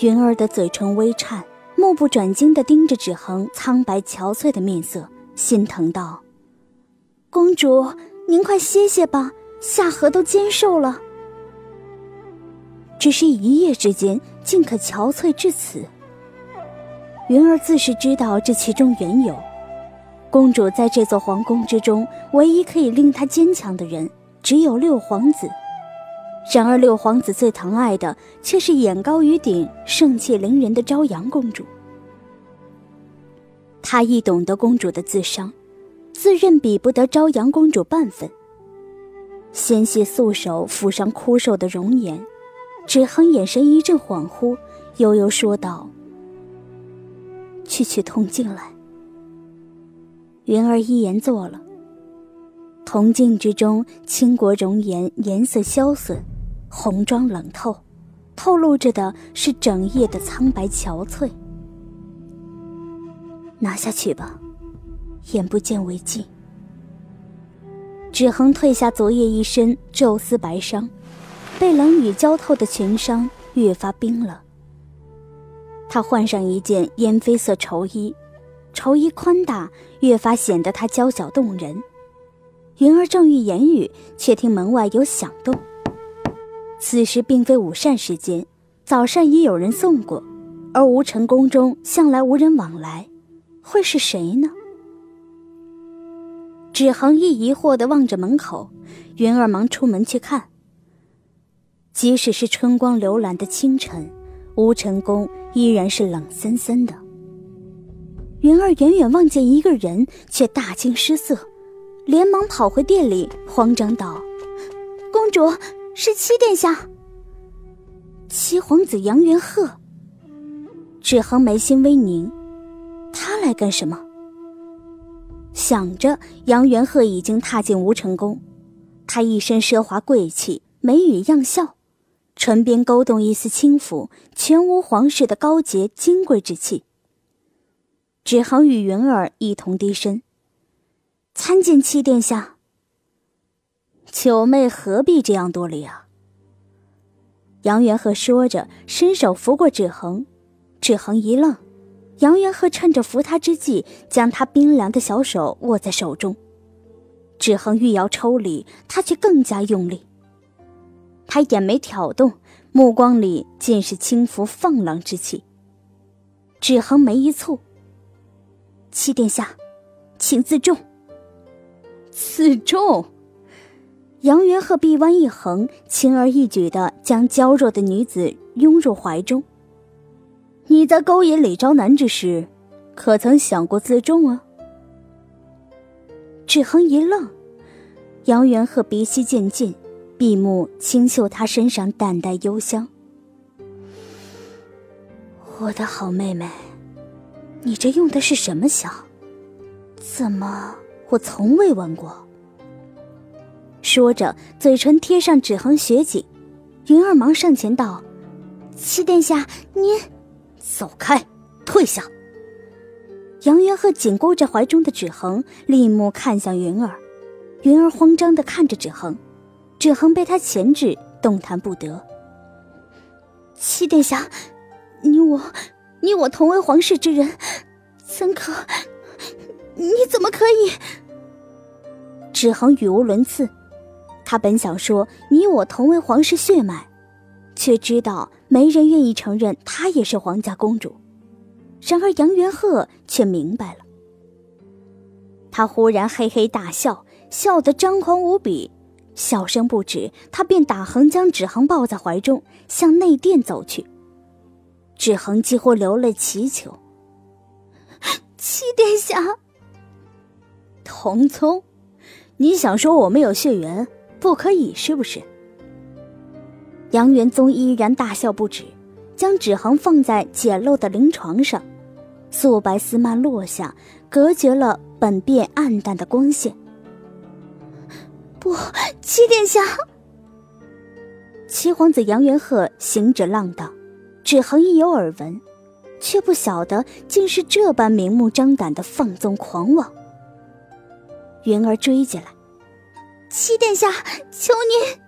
云儿的嘴唇微颤，目不转睛地盯着芷衡苍白憔悴的面色，心疼道：“公主，您快歇歇吧，下颌都尖瘦了。”只是一夜之间，竟可憔悴至此。云儿自是知道这其中缘由。公主在这座皇宫之中，唯一可以令她坚强的人，只有六皇子。然而六皇子最疼爱的却是眼高于顶、盛气凌人的朝阳公主。他亦懂得公主的自伤，自认比不得朝阳公主半分。纤细素手抚上枯瘦的容颜，只亨眼神一阵恍惚，悠悠说道：“去铜镜来。”云儿依言做了。铜镜之中，倾国容颜颜色萧瑟，红妆冷透，透露着的是整夜的苍白憔悴。拿下去吧，眼不见为净。只恒褪下昨夜一身皱丝白裳，被冷雨浇透的裙裳越发冰冷。他换上一件烟绯色绸衣，绸衣宽大，越发显得他娇小动人。云儿正欲言语，却听门外有响动。此时并非午膳时间，早膳已有人送过，而无尘宫中向来无人往来，会是谁呢？芷衡亦疑惑地望着门口，云儿忙出门去看。即使是春光流览的清晨，无尘宫依然是冷森森的。云儿远远望见一个人，却大惊失色。连忙跑回店里，慌张道：“公主，是七殿下。”七皇子杨元鹤。芷衡眉心微凝，他来干什么？想着，杨元鹤已经踏进无尘宫，他一身奢华贵气，眉宇漾笑，唇边勾动一丝轻抚，全无皇室的高洁金贵之气。芷衡与云儿一同低身。参见七殿下。九妹何必这样多礼啊？杨元鹤说着，伸手扶过芷衡。芷衡一愣，杨元鹤趁着扶他之际，将他冰凉的小手握在手中。芷衡欲要抽离，他却更加用力。他眼眉挑动，目光里尽是轻浮放浪之气。芷衡眉一蹙：“七殿下，请自重。”自重。杨元鹤臂弯一横，轻而易举地将娇弱的女子拥入怀中。“你在勾引李昭南之时，可曾想过自重啊？”芷衡一愣，杨元鹤鼻息渐进，闭目轻嗅她身上淡淡幽香。“我的好妹妹，你这用的是什么香？怎么我从未闻过。”说着，嘴唇贴上芷衡血迹。云儿忙上前道：“七殿下，您……”“走开，退下。”杨元鹤紧勾着怀中的芷衡，立目看向云儿。云儿慌张地看着芷衡，芷衡被他钳制，动弹不得。“七殿下，你我同为皇室之人，怎可……你怎么可以？”芷衡语无伦次，他本想说你我同为皇室血脉，却知道没人愿意承认她也是皇家公主。然而杨元鹤却明白了，他忽然嘿嘿大笑，笑得张狂无比。笑声不止，他便打横将芷衡抱在怀中，向内殿走去。芷衡几乎流泪祈求：“七殿下。”“同宗？你想说我们有血缘不可以是不是？”杨元宗依然大笑不止，将芷衡放在简陋的灵床上，素白丝幔落下，隔绝了本便暗淡的光线。“不，七殿下！”七皇子杨元鹤行止浪荡，芷衡亦有耳闻，却不晓得竟是这般明目张胆的放纵狂妄。云儿追进来：“七殿下，求您！”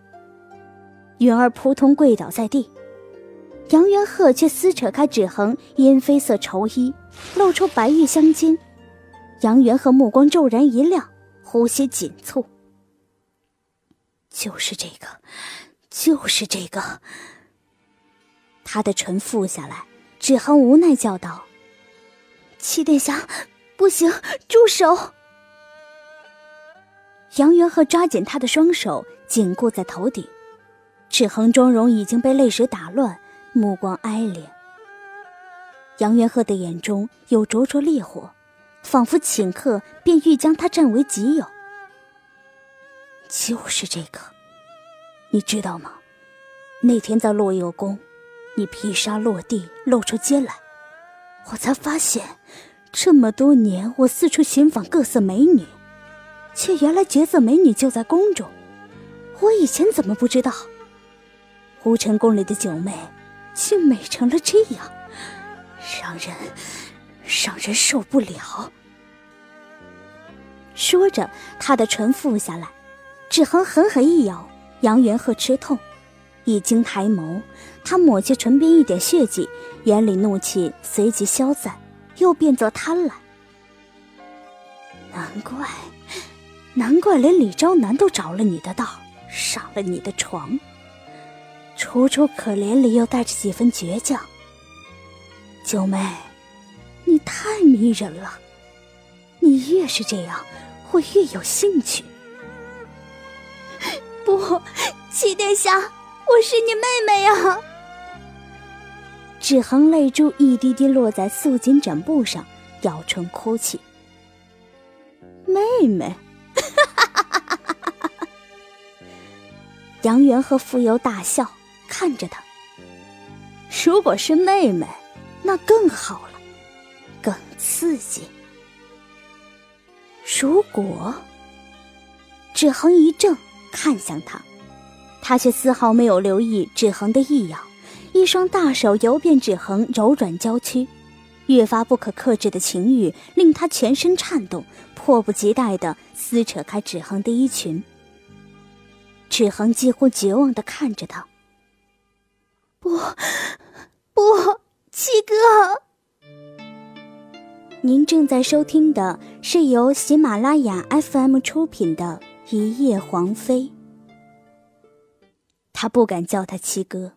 云儿扑通跪倒在地，杨元鹤却撕扯开芷衡烟绯色绸衣，露出白玉香巾。杨元鹤目光骤然一亮，呼吸紧促。就是这个。他的唇覆下来，芷衡无奈叫道：“七殿下，不行，住手！”杨元鹤抓紧他的双手，紧固在头顶。齿恒妆容已经被泪水打乱，目光哀怜。杨元鹤的眼中有灼灼烈火，仿佛顷刻便欲将他占为己有。就是这个，你知道吗？那天在洛佑宫，你披纱落地，露出肩来，我才发现，这么多年我四处寻访各色美女，却原来绝色美女就在宫中，我以前怎么不知道？湖城宫里的九妹，竟美成了这样，让人受不了。说着，他的唇覆下来，只狠狠一咬，杨元鹤吃痛。一经抬眸，他抹去唇边一点血迹，眼里怒气随即消散，又变作贪婪。难怪连李昭南都着了你的道，上了你的床，楚可怜里又带着几分倔强。九妹，你太迷人了，你越是这样，我越有兴趣。不，祁殿下，我是你妹妹啊！芷衡泪珠一滴滴落在素锦枕布上，咬唇哭泣。妹妹，杨元和傅油大笑，看着他。如果是妹妹，那更好了，更刺激。如果，芷衡一怔，看向他。他却丝毫没有留意芷衡的异样，一双大手游遍芷衡柔软娇躯，越发不可克制的情欲令他全身颤动，迫不及待地撕扯开芷衡的衣裙。芷衡几乎绝望地看着他，不，七哥。您正在收听的是由喜马拉雅 FM 出品的《一夜皇妃》。他不敢叫他七哥，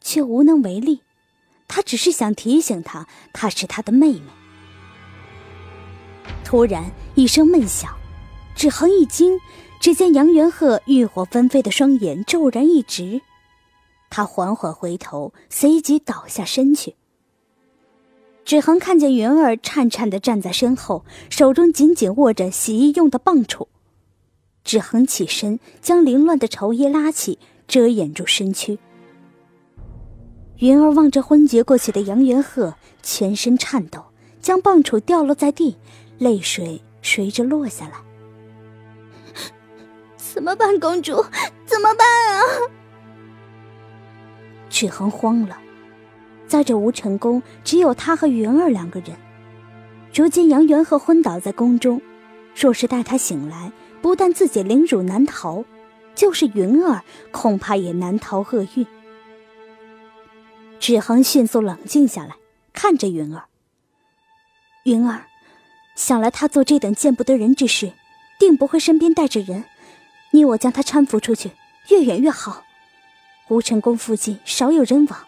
却无能为力。他只是想提醒他，她是他的妹妹。突然一声闷响，芷衡一惊，只见杨元鹤欲火纷飞的双眼骤然一直。他缓缓回头，随即倒下身去。芷衡看见云儿颤颤地站在身后，手中紧紧握着洗衣用的棒杵。芷衡起身，将凌乱的绸衣拉起，遮掩住身躯。云儿望着昏厥过去的杨元鹤，全身颤抖，将棒杵掉落在地，泪水随着落下来。怎么办，公主？怎么办啊？芷衡慌了，在这无尘宫，只有他和云儿两个人。如今杨元鹤昏倒在宫中，若是待他醒来，不但自己凌辱难逃，就是云儿恐怕也难逃厄运。芷衡迅速冷静下来，看着云儿。云儿，想来他做这等见不得人之事，定不会身边带着人。你我将他搀扶出去，越远越好。无尘宫附近少有人往，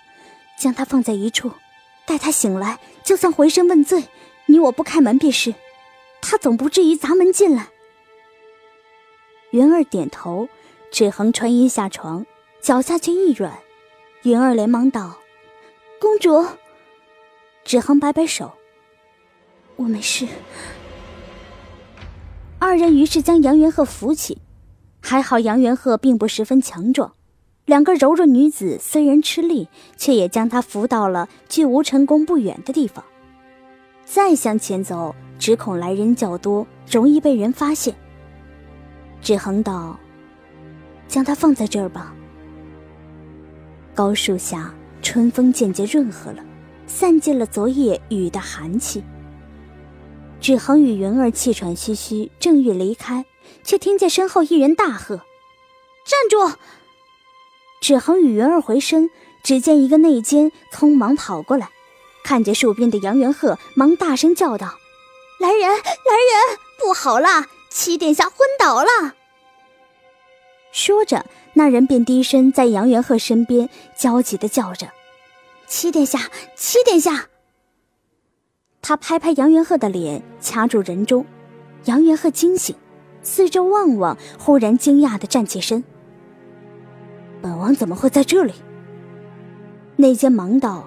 将他放在一处，待他醒来，就算回身问罪，你我不开门便是。他总不至于砸门进来。云儿点头，芷衡穿衣下床，脚下却一软。云儿连忙道：“公主。”芷衡摆摆手：“我没事。”二人于是将杨元鹤扶起，还好杨元鹤并不十分强壮，两个柔弱女子虽然吃力，却也将她扶到了距无尘宫不远的地方。再向前走，只恐来人较多，容易被人发现。芷衡道：“将它放在这儿吧。”高树下，春风渐渐润和了，散尽了昨夜雨的寒气。芷衡与云儿气喘吁吁，正欲离开，却听见身后一人大喝：“站住！”芷衡与云儿回身，只见一个内奸匆忙跑过来，看见树边的杨元鹤，忙大声叫道：“来人！不好啦！七殿下昏倒了！”说着，那人便低声在杨元鹤身边焦急地叫着：“七殿下！”他拍拍杨元鹤的脸，掐住人中。杨元鹤惊醒，四周望望，忽然惊讶地站起身：“本王怎么会在这里？”内奸忙道：“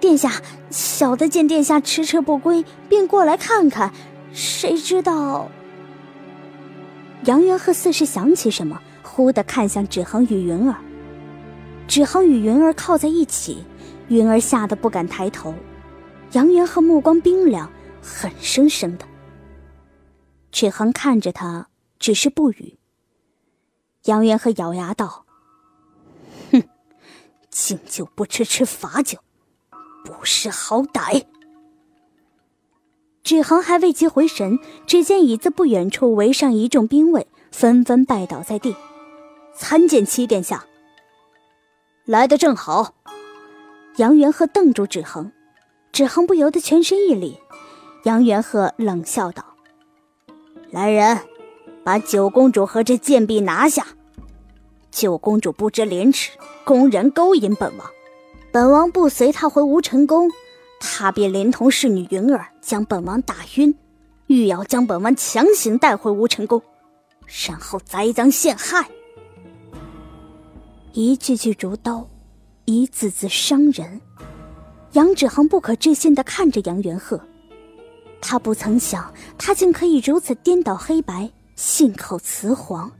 殿下，小的见殿下迟迟不归，便过来看看，谁知道……”杨元鹤似是想起什么，忽地看向芷衡与云儿，芷衡与云儿靠在一起，云儿吓得不敢抬头。杨元鹤目光冰凉，狠生生的。芷衡看着他，只是不语。杨元鹤咬牙道：“哼，敬酒不吃吃罚酒，不识好歹。”芷衡还未及回神，只见椅子不远处围上一众兵卫，纷纷拜倒在地。“参见七殿下。”“来得正好。”杨元鹤瞪住芷衡，芷衡不由得全身一凛。杨元鹤冷笑道：“来人，把九公主和这贱婢拿下！九公主不知廉耻，公然勾引本王，本王不随她回无尘宫，他便连同侍女云儿将本王打晕，欲要将本王强行带回无尘宫，然后栽赃陷害。”一句句如刀，一字字伤人。杨芷衡不可置信地看着杨元鹤，他不曾想他竟可以如此颠倒黑白，信口雌黄。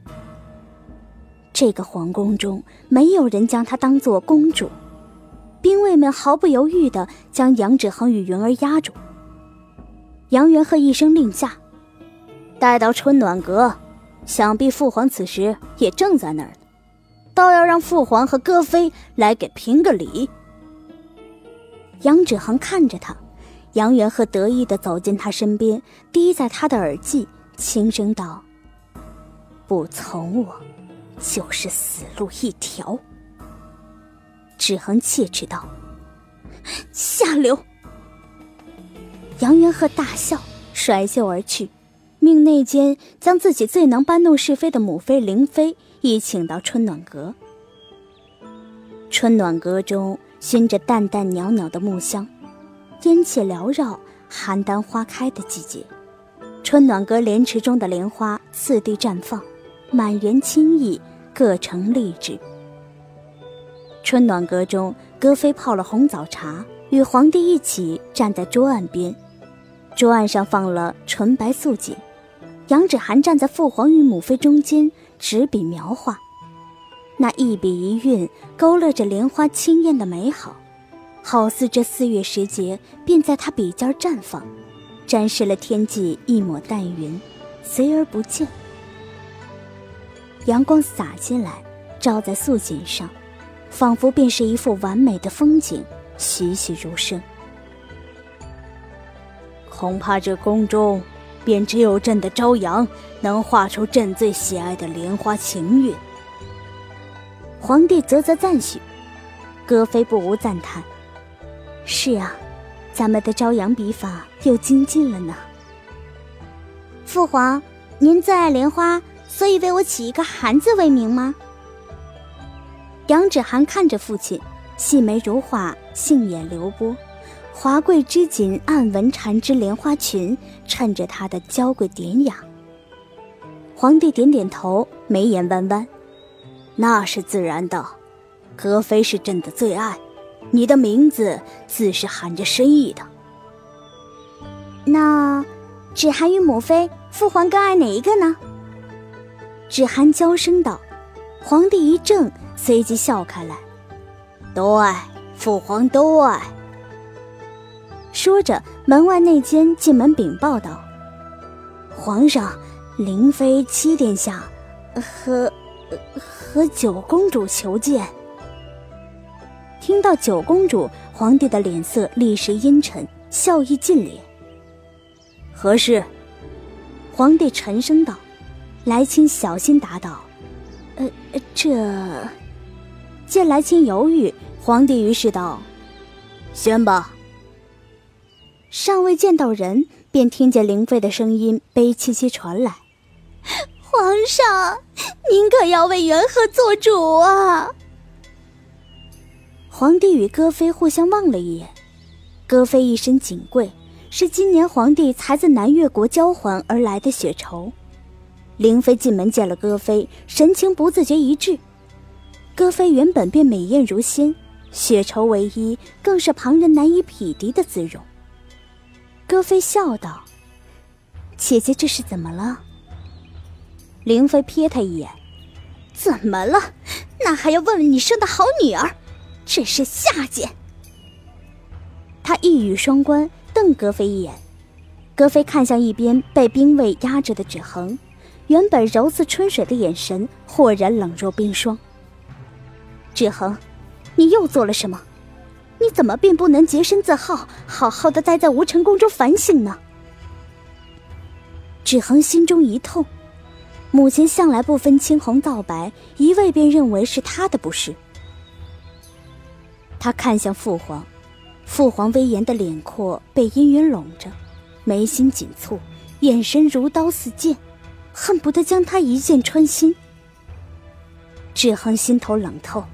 这个皇宫中没有人将她当作公主，兵卫们毫不犹豫地将杨芷衡与云儿压住。杨元鹤一声令下，待到春暖阁，想必父皇此时也正在那儿呢，倒要让父皇和歌妃来给评个理。杨芷衡看着他，杨元鹤得意地走进他身边，低在他的耳际轻声道：“不从我，就是死路一条。”芷衡切齿道：“下流！”杨元鹤大笑，甩袖而去，命内奸将自己最能搬弄是非的母妃灵妃一请到春暖阁。春暖阁中熏着淡淡袅袅的木香，烟气缭绕，邯郸花开的季节。春暖阁莲池中的莲花次第绽放，满园清逸，各成丽致。春暖阁中，歌妃泡了红枣茶，与皇帝一起站在桌案边，桌案上放了纯白素锦，杨芷涵站在父皇与母妃中间，执笔描画，那一笔一韵勾勒着莲花清艳的美好，好似这四月时节便在他笔尖绽放，沾湿了天际一抹淡云，随而不见。阳光洒进来，照在素锦上，仿佛便是一幅完美的风景，栩栩如生。“恐怕这宫中便只有朕的朝阳能画出朕最喜爱的莲花情韵。”皇帝啧啧赞许，歌妃不无赞叹：“是啊，咱们的朝阳笔法又精进了呢。”“父皇，您最爱莲花，所以为我起一个寒字为名吗？”杨芷涵看着父亲，细眉如画，杏眼流波，华贵织锦暗纹缠枝莲花裙，衬着她的娇贵典雅。皇帝点点头，眉眼弯弯：“那是自然的，歌妃是朕的最爱，你的名字自是含着深意的。”“那芷涵与母妃，父皇更爱哪一个呢？”芷涵娇声道。皇帝一怔，随即笑开来：“都爱，父皇都爱。”说着，门外内奸进门禀报道：“皇上，灵妃七殿下和九公主求见。”听到九公主，皇帝的脸色立时阴沉，笑意尽敛。“何事？”皇帝沉声道。来钦小心答道：“这……”见来钦犹豫，皇帝于是道：“宣吧。”尚未见到人，便听见灵妃的声音悲戚戚传来：“皇上，您可要为元和做主啊！”皇帝与歌妃互相望了一眼，歌妃一身锦贵，是今年皇帝才自南越国交还而来的血绸。灵妃进门见了歌妃，神情不自觉一滞。歌妃原本便美艳如仙，血绸为衣更是旁人难以匹敌的姿容。歌妃笑道：“姐姐这是怎么了？”灵妃瞥她一眼：“怎么了？那还要问问你生的好女儿，真是下贱。”她一语双关，瞪歌妃一眼。歌妃看向一边被兵卫压着的芷衡，原本柔似春水的眼神豁然冷若冰霜。芷衡，你又做了什么？你怎么便不能洁身自好，好好的待在无尘宫中反省呢？芷衡心中一痛，母亲向来不分青红皂白，一味便认为是她的不是。她看向父皇，父皇威严的脸廓被阴云笼着，眉心紧蹙，眼神如刀似剑，恨不得将他一剑穿心。芷衡心头冷透，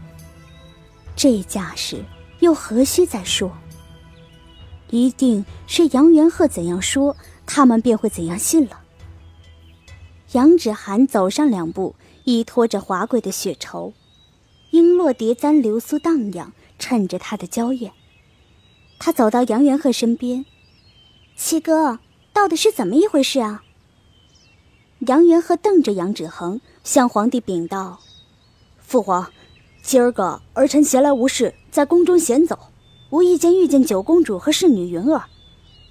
这架势又何须再说？一定是杨元鹤怎样说，他们便会怎样信了。杨芷涵走上两步，依托着华贵的血绸，璎珞叠簪流苏荡漾，衬着她的娇艳。她走到杨元鹤身边：“七哥，到底是怎么一回事啊？”杨元鹤瞪着杨芷衡，向皇帝禀道：“父皇，今儿个儿臣闲来无事，在宫中闲走，无意间遇见九公主和侍女云儿。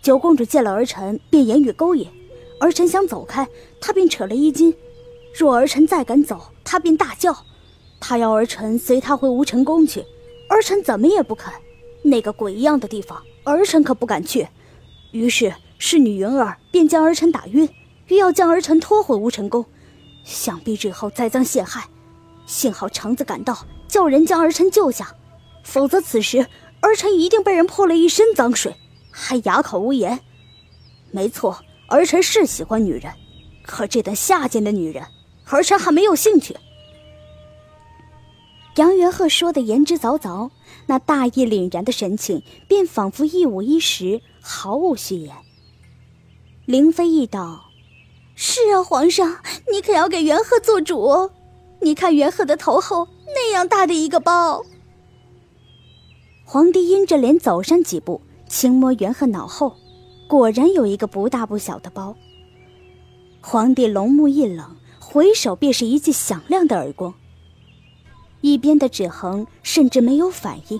九公主见了儿臣，便言语勾引。儿臣想走开，他便扯了衣襟。若儿臣再敢走，他便大叫。他要儿臣随他回无尘宫去，儿臣怎么也不肯。那个鬼一样的地方，儿臣可不敢去。于是侍女云儿便将儿臣打晕，欲要将儿臣拖回无尘宫，想必日后栽赃陷害。幸好橙子赶到，叫人将儿臣救下，否则此时儿臣一定被人泼了一身脏水，还哑口无言。没错。”儿臣是喜欢女人，可这等下贱的女人，儿臣还没有兴趣。杨元鹤说的言之凿凿，那大义凛然的神情便仿佛一五一十，毫无虚言。灵妃一道：“是啊，皇上，你可要给元鹤做主。你看元鹤的头后那样大的一个包。”皇帝阴着脸走上几步，轻摸元鹤脑后，果然有一个不大不小的包。皇帝龙目一冷，回首便是一记响亮的耳光。一边的芷衡甚至没有反应，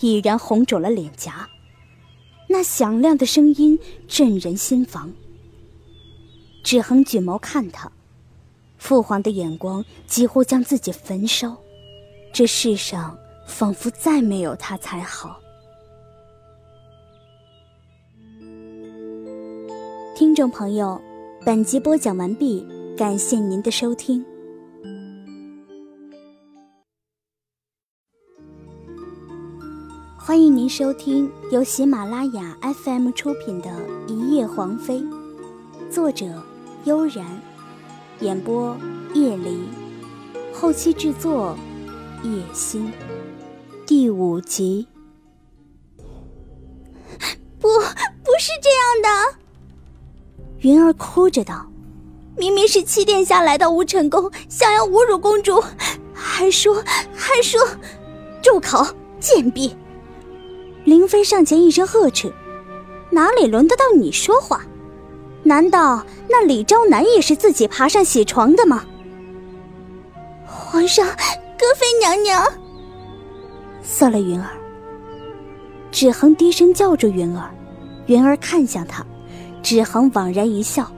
已然红肿了脸颊。那响亮的声音震人心房。芷衡举眸看他，父皇的眼光几乎将自己焚烧，这世上仿佛再没有他才好。听众朋友，本集播讲完毕，感谢您的收听。欢迎您收听由喜马拉雅 FM 出品的《一夜皇妃》，作者悠然，演播叶离，后期制作叶心，第5集。不是这样的！云儿哭着道：“明明是七殿下来到无尘宫，想要侮辱公主，还说，住口！贱婢！”灵妃上前一声呵斥：“哪里轮得到你说话？难道那李昭南也是自己爬上喜床的吗？”“皇上，歌妃娘娘！”色了云儿。芷衡低声叫住云儿，云儿看向他。芷衡惘然一笑：“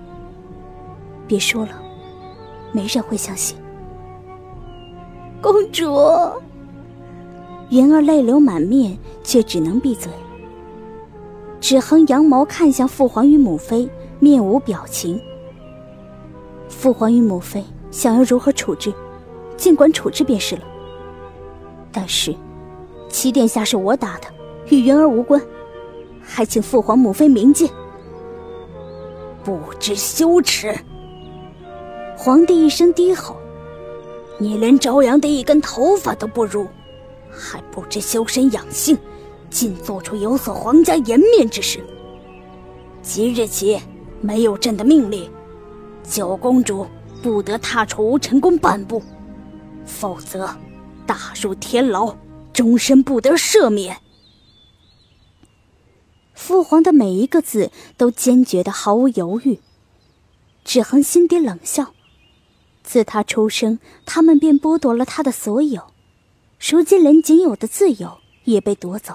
别说了，没人会相信。”“公主！”云儿泪流满面，却只能闭嘴。芷衡扬眸看向父皇与母妃，面无表情。父皇与母妃想要如何处置，尽管处置便是了。但是，七殿下是我打的，与云儿无关，还请父皇母妃明鉴。不知羞耻！皇帝一声低吼：“你连朝阳的一根头发都不如，还不知修身养性，竟做出有损皇家颜面之事！即日起，没有朕的命令，九公主不得踏出无尘宫半步，否则大入天牢，终身不得赦免。父皇的每一个字都坚决的，毫无犹豫。芷衡心底冷笑，自他出生，他们便剥夺了他的所有，如今连仅有的自由也被夺走。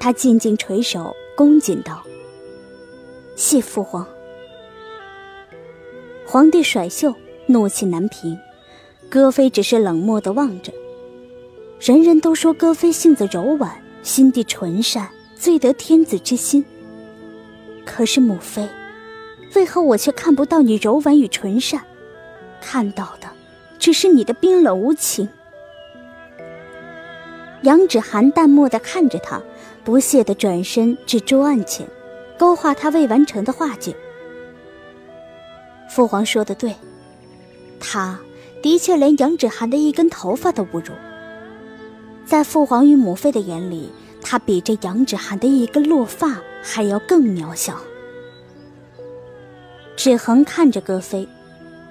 他静静垂首，恭谨道：“谢父皇。”皇帝甩袖，怒气难平。歌妃只是冷漠地望着。人人都说歌妃性子柔婉，心地纯善，最得天子之心。可是母妃，为何我却看不到你柔婉与纯善，看到的只是你的冰冷无情？杨芷涵淡漠地看着他，不屑地转身至桌案前，勾画他未完成的画卷。父皇说得对，他的确连杨芷涵的一根头发都不如。在父皇与母妃的眼里，他比这杨芷涵的一根落发还要更渺小。芷衡看着歌妃，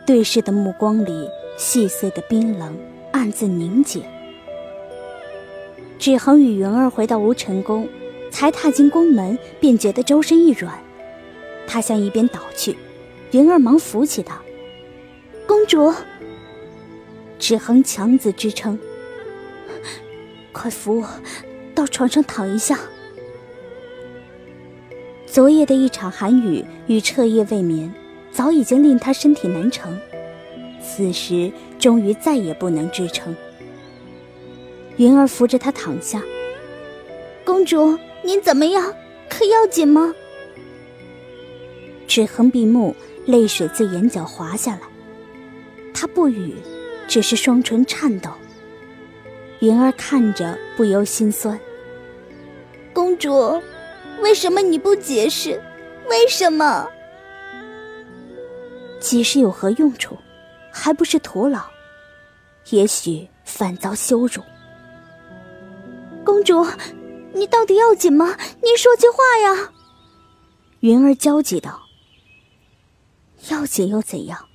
对视的目光里细碎的冰冷暗自凝结。芷衡与云儿回到无尘宫，才踏进宫门，便觉得周身一软，他向一边倒去。云儿忙扶起他，公主。芷衡强子支撑，快扶我到床上躺一下。昨夜的一场寒雨与彻夜未眠，早已经令他身体难承，此时终于再也不能支撑。云儿扶着他躺下，公主，您怎么样？可要紧吗？芷衡闭目，泪水自眼角滑下来，他不语，只是双唇颤抖。云儿看着不由心酸，公主，为什么你不解释？为什么？解释有何用处？还不是徒劳，也许反遭羞辱。公主，你到底要紧吗？您说句话呀！云儿焦急道。要紧又怎样？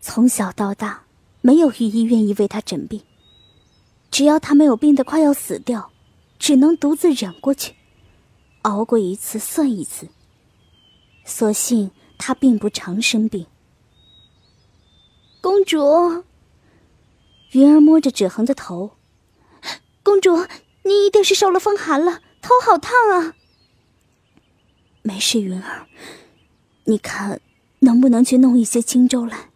从小到大，没有御医愿意为他诊病。只要他没有病得快要死掉，只能独自忍过去，熬过一次算一次。所幸他并不常生病。公主，云儿摸着芷衡的头，公主，您一定是受了风寒了，头好烫啊。没事，云儿，你看能不能去弄一些清粥来？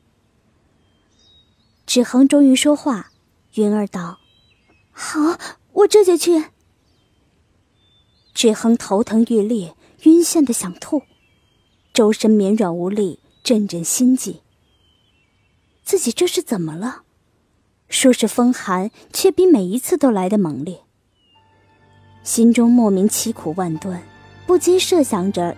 芷衡终于说话，云儿道：“好，我这就去。”芷衡头疼欲裂，晕眩的想吐，周身绵软无力，阵阵心悸。自己这是怎么了？说是风寒，却比每一次都来得猛烈。心中莫名凄苦万端，不禁设想着。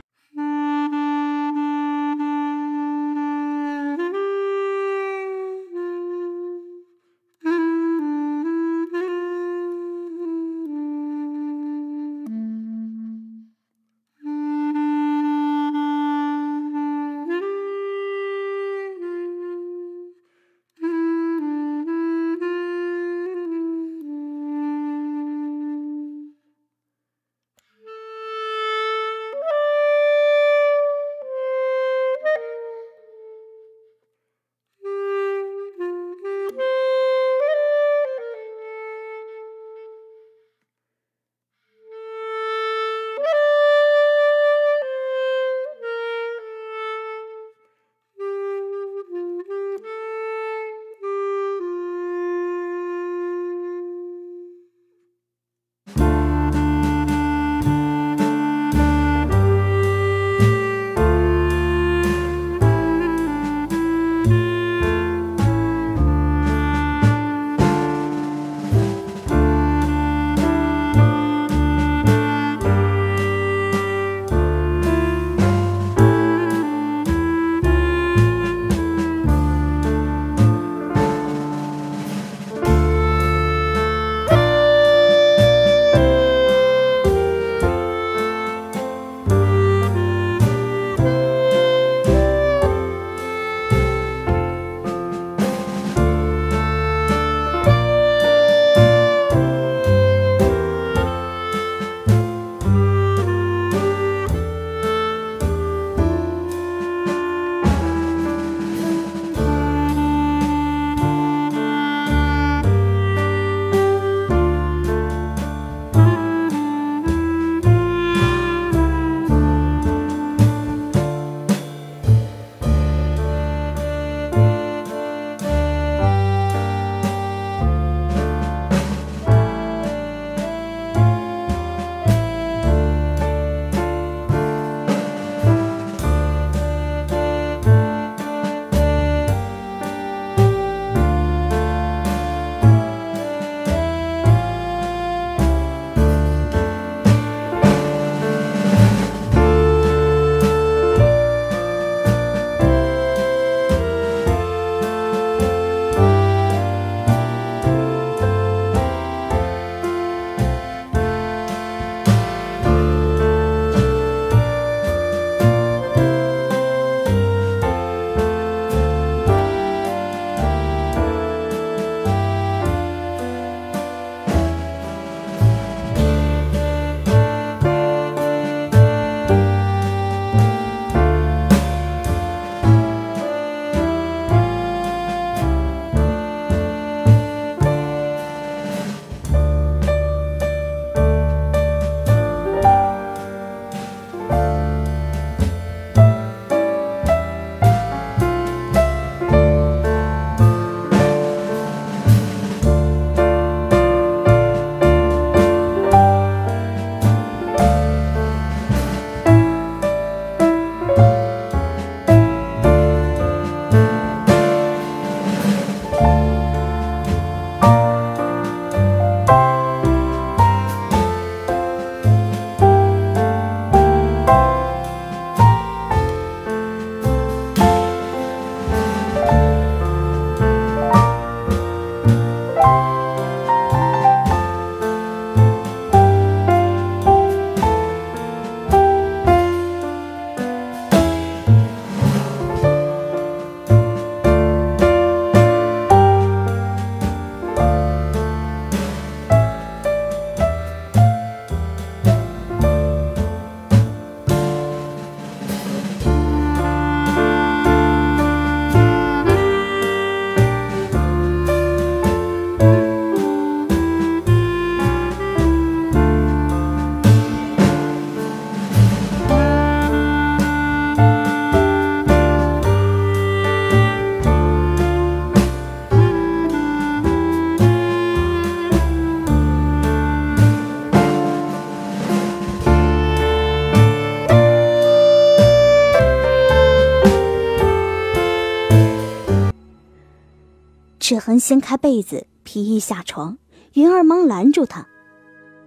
赤痕掀开被子，披衣下床。云儿忙拦住他：“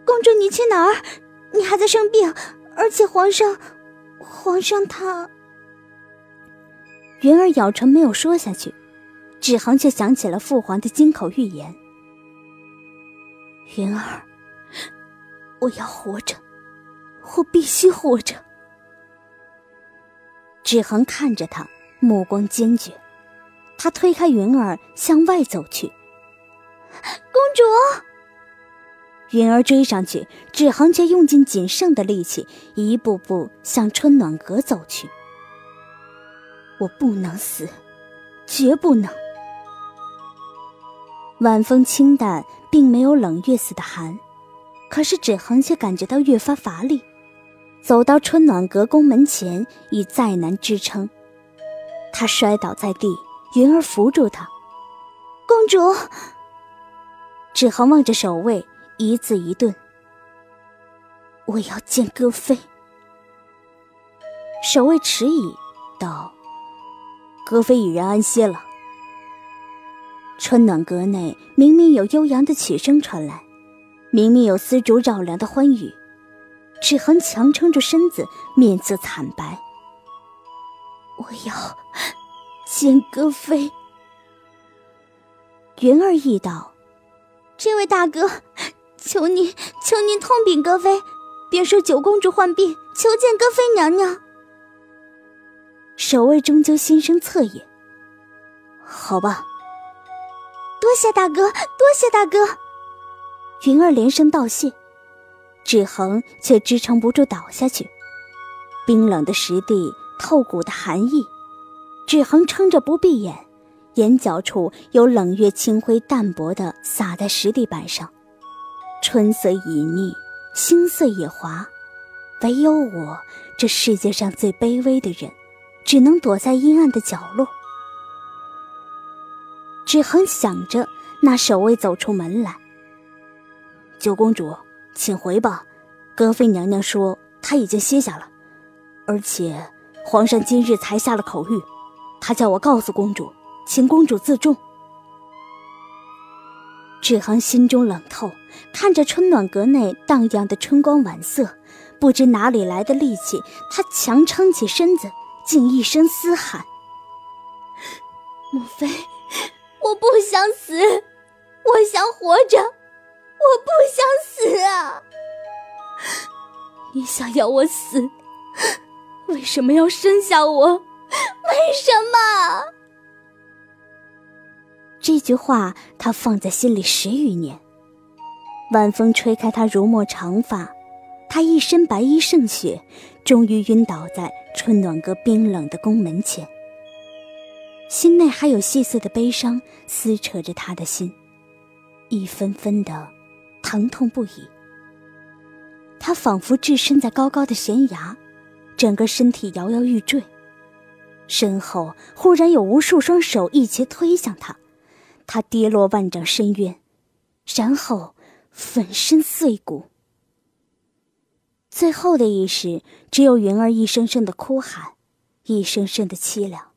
公主，你去哪儿？你还在生病，而且皇上他……”云儿咬唇没有说下去，芷衡却想起了父皇的金口玉言：“云儿，我要活着，我必须活着。”芷衡看着他，目光坚决。他推开云儿，向外走去。公主！云儿追上去，芷衡却用尽仅剩的力气，一步步向春暖阁走去。我不能死，绝不能。晚风清淡，并没有冷月似的寒，可是芷衡却感觉到越发乏力。走到春暖阁宫门前，已再难支撑。他摔倒在地，云儿扶住他：“公主。”芷衡望着守卫，一字一顿：“我要见歌妃。”守卫迟疑道：“歌妃已然安歇了。”春暖阁内明明有悠扬的曲声传来，明明有丝竹绕梁的欢语。芷衡强撑住身子，面色惨白：“我要见歌妃。”云儿亦道：“这位大哥，求您痛禀歌妃，别说九公主患病，求见歌妃娘娘。”守卫终究心生恻隐：“好吧。”“多谢大哥，多谢大哥。”云儿连声道谢。芷衡却支撑不住倒下去，冰冷的石地，透骨的寒意。芷衡撑着不闭眼，眼角处有冷月清辉淡薄地洒在石地板上。春色已腻，星色也滑，唯有我这世界上最卑微的人，只能躲在阴暗的角落。芷衡想着那守卫走出门来：“九公主，请回吧，歌妃娘娘说她已经歇下了，而且皇上今日才下了口谕，她叫我告诉公主，请公主自重。”芷衡心中冷透，看着春暖阁内荡漾的春光晚色，不知哪里来的力气，她强撑起身子，竟一声嘶喊：“母妃，我不想死，我想活着。我不想死啊！你想要我死，为什么要生下我？为什么？”这句话他放在心里10余年。晚风吹开他如墨长发，他一身白衣胜雪，终于晕倒在春暖阁冰冷的宫门前。心内还有细碎的悲伤撕扯着他的心，一分分的疼痛不已。他仿佛置身在高高的悬崖，整个身体摇摇欲坠。身后忽然有无数双手一齐推向他，他跌落万丈深渊，然后粉身碎骨。最后的意识只有云儿一声声的哭喊，一声声的凄凉。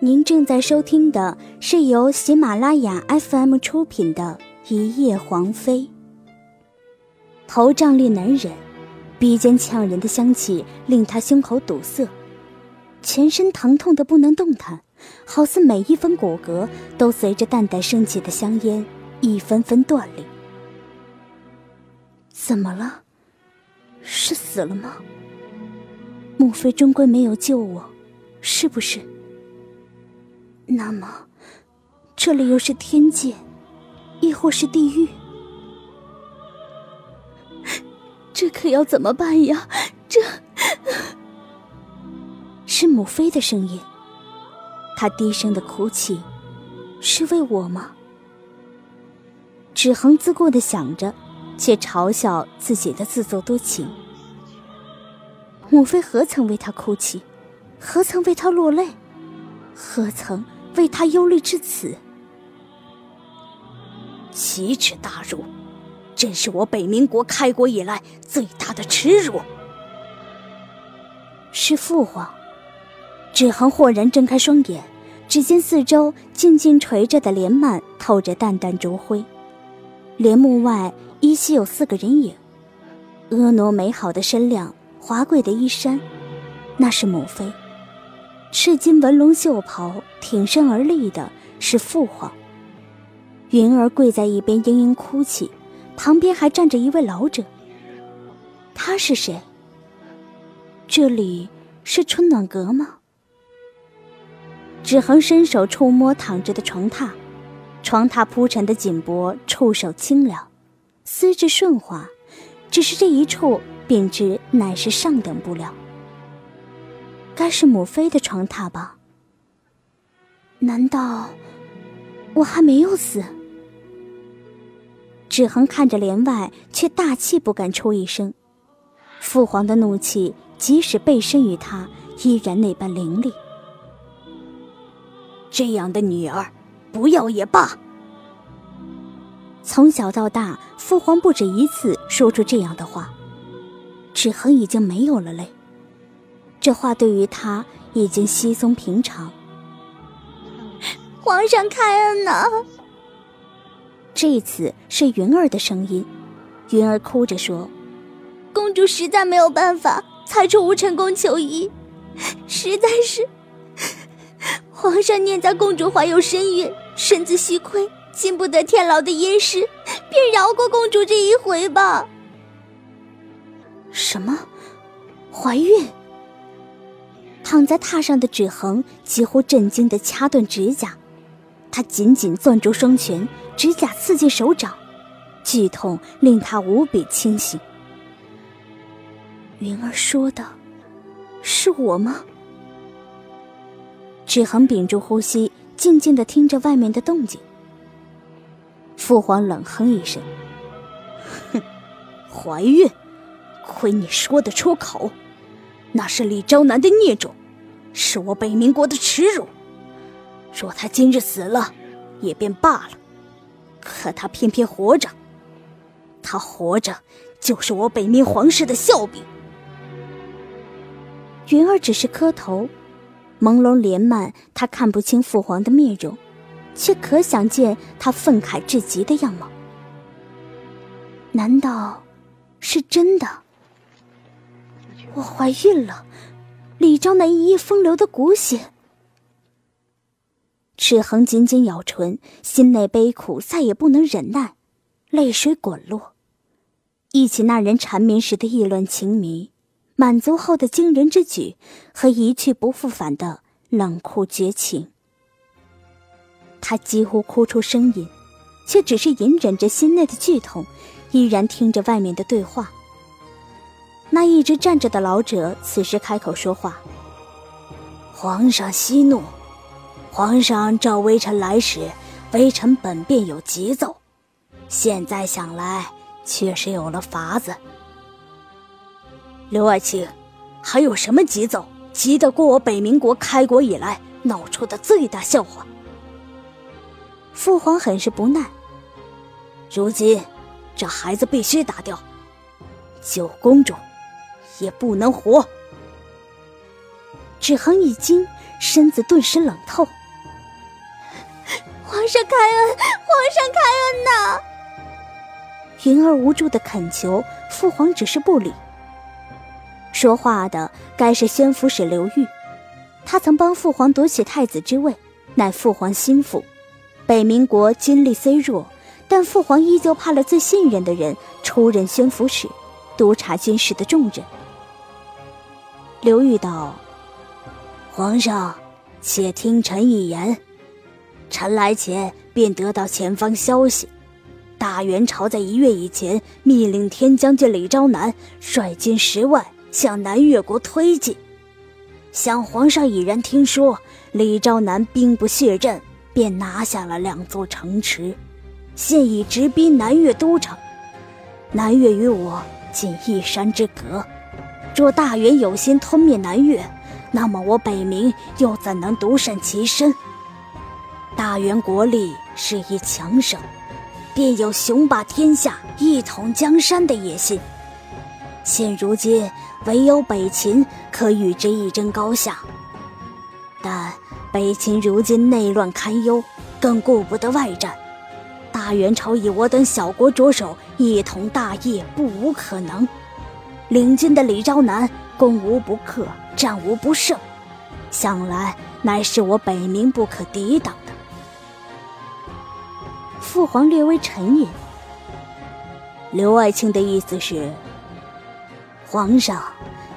您正在收听的是由喜马拉雅 FM 出品的一夜皇妃。头胀力难忍，鼻尖呛人的香气令他胸口堵塞，全身疼痛的不能动弹，好似每一分骨骼都随着淡淡升起的香烟一分分断裂。怎么了？是死了吗？母妃终归没有救我，是不是？那么这里又是天界亦或是地狱？这可要怎么办呀？这是母妃的声音，她低声的哭泣，是为我吗？芷衡自顾地想着，却嘲笑自己的自作多情。母妃何曾为她哭泣，何曾为她落泪，何曾为他忧虑至此？奇耻大辱，真是我北冥国开国以来最大的耻辱。是父皇。芷衡豁然睁开双眼，只见四周静静垂着的帘幔透着淡淡烛灰，帘幕外依稀有四个人影，婀娜美好的身量，华贵的衣衫，那是母妃；赤金纹龙袖袍，挺身而立的是父皇。云儿跪在一边嘤嘤哭泣，旁边还站着一位老者。他是谁？这里是春暖阁吗？芷衡伸手触摸躺着的床榻，床榻铺陈的锦帛触手清凉，丝质顺滑，只是这一处秉质乃是上等布料。该是母妃的床榻吧？难道我还没有死？芷衡看着帘外，却大气不敢出一声。父皇的怒气即使背身于他，依然那般凌厉。这样的女儿不要也罢。从小到大，父皇不止一次说出这样的话，芷衡已经没有了泪，这话对于他已经稀松平常。皇上开恩啊！这次是云儿的声音，云儿哭着说：公主实在没有办法才出无尘宫求医，实在是皇上念在公主怀有身孕，身子虚亏，禁不得天牢的阴湿，便饶过公主这一回吧。什么？怀孕？躺在榻上的芷衡几乎震惊地掐断指甲，她紧紧攥住双拳，指甲刺进手掌，剧痛令她无比清醒。云儿说的是我吗？芷衡屏住呼吸，静静地听着外面的动静。父皇冷哼一声：哼，怀孕？亏你说得出口，那是李昭南的孽种，是我北冥国的耻辱。若他今日死了也便罢了，可他偏偏活着，他活着就是我北冥皇室的笑柄。云儿只是磕头，朦胧帘幔，他看不清父皇的面容，却可想见他愤慨至极的样貌。难道是真的？我怀孕了，李昭南一夜风流的骨血。芷衡紧紧咬唇，心内悲苦再也不能忍耐，泪水滚落，忆起那人缠绵时的意乱情迷，满足后的惊人之举和一去不复返的冷酷绝情。他几乎哭出声音，却只是隐忍着心内的剧痛，依然听着外面的对话。那一直站着的老者此时开口说话：皇上息怒，皇上召微臣来时，微臣本便有急奏，现在想来确实有了法子。刘爱卿，还有什么急奏，急得过我北冥国开国以来闹出的最大笑话？父皇很是不耐。如今这孩子必须打掉，九公主也不能活。芷衡一惊，身子顿时冷透。皇上开恩，皇上开恩呐！云儿无助的恳求，父皇只是不理。说话的该是宣抚使刘裕，他曾帮父皇夺取太子之位，乃父皇心腹。北冥国军力虽弱，但父皇依旧派了最信任的人出任宣抚使，督察军事的重任。刘裕道：皇上且听臣一言，臣来前便得到前方消息，大元朝在1月以前密令天将军李昭南率军10万向南越国推进，想皇上已然听说，李昭南兵不血刃，便拿下了2座城池，现已直逼南越都城。南越与我仅一山之隔，若大元有心吞灭南越，那么我北冥又怎能独善其身？大元国力日益强盛，便有雄霸天下、一统江山的野心。现如今唯有北秦可与之一争高下，但北秦如今内乱堪忧，更顾不得外战，大元朝以我等小国着手，一统大业不无可能。领军的李昭南，攻无不克，战无不胜，向来乃是我北明不可抵挡的。父皇略微沉吟。刘爱卿的意思是，皇上，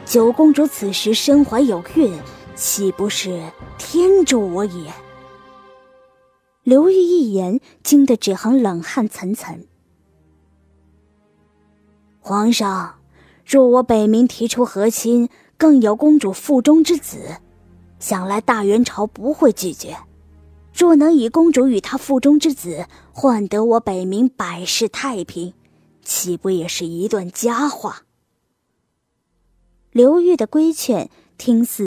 九公主此时身怀有孕，岂不是天助我也？刘玉一言惊得芷航冷汗涔涔。皇上，若我北明提出和亲，更有公主腹中之子，想来大元朝不会拒绝。若能以公主与她腹中之子换得我北明百世太平，岂不也是一段佳话？刘裕的规劝听似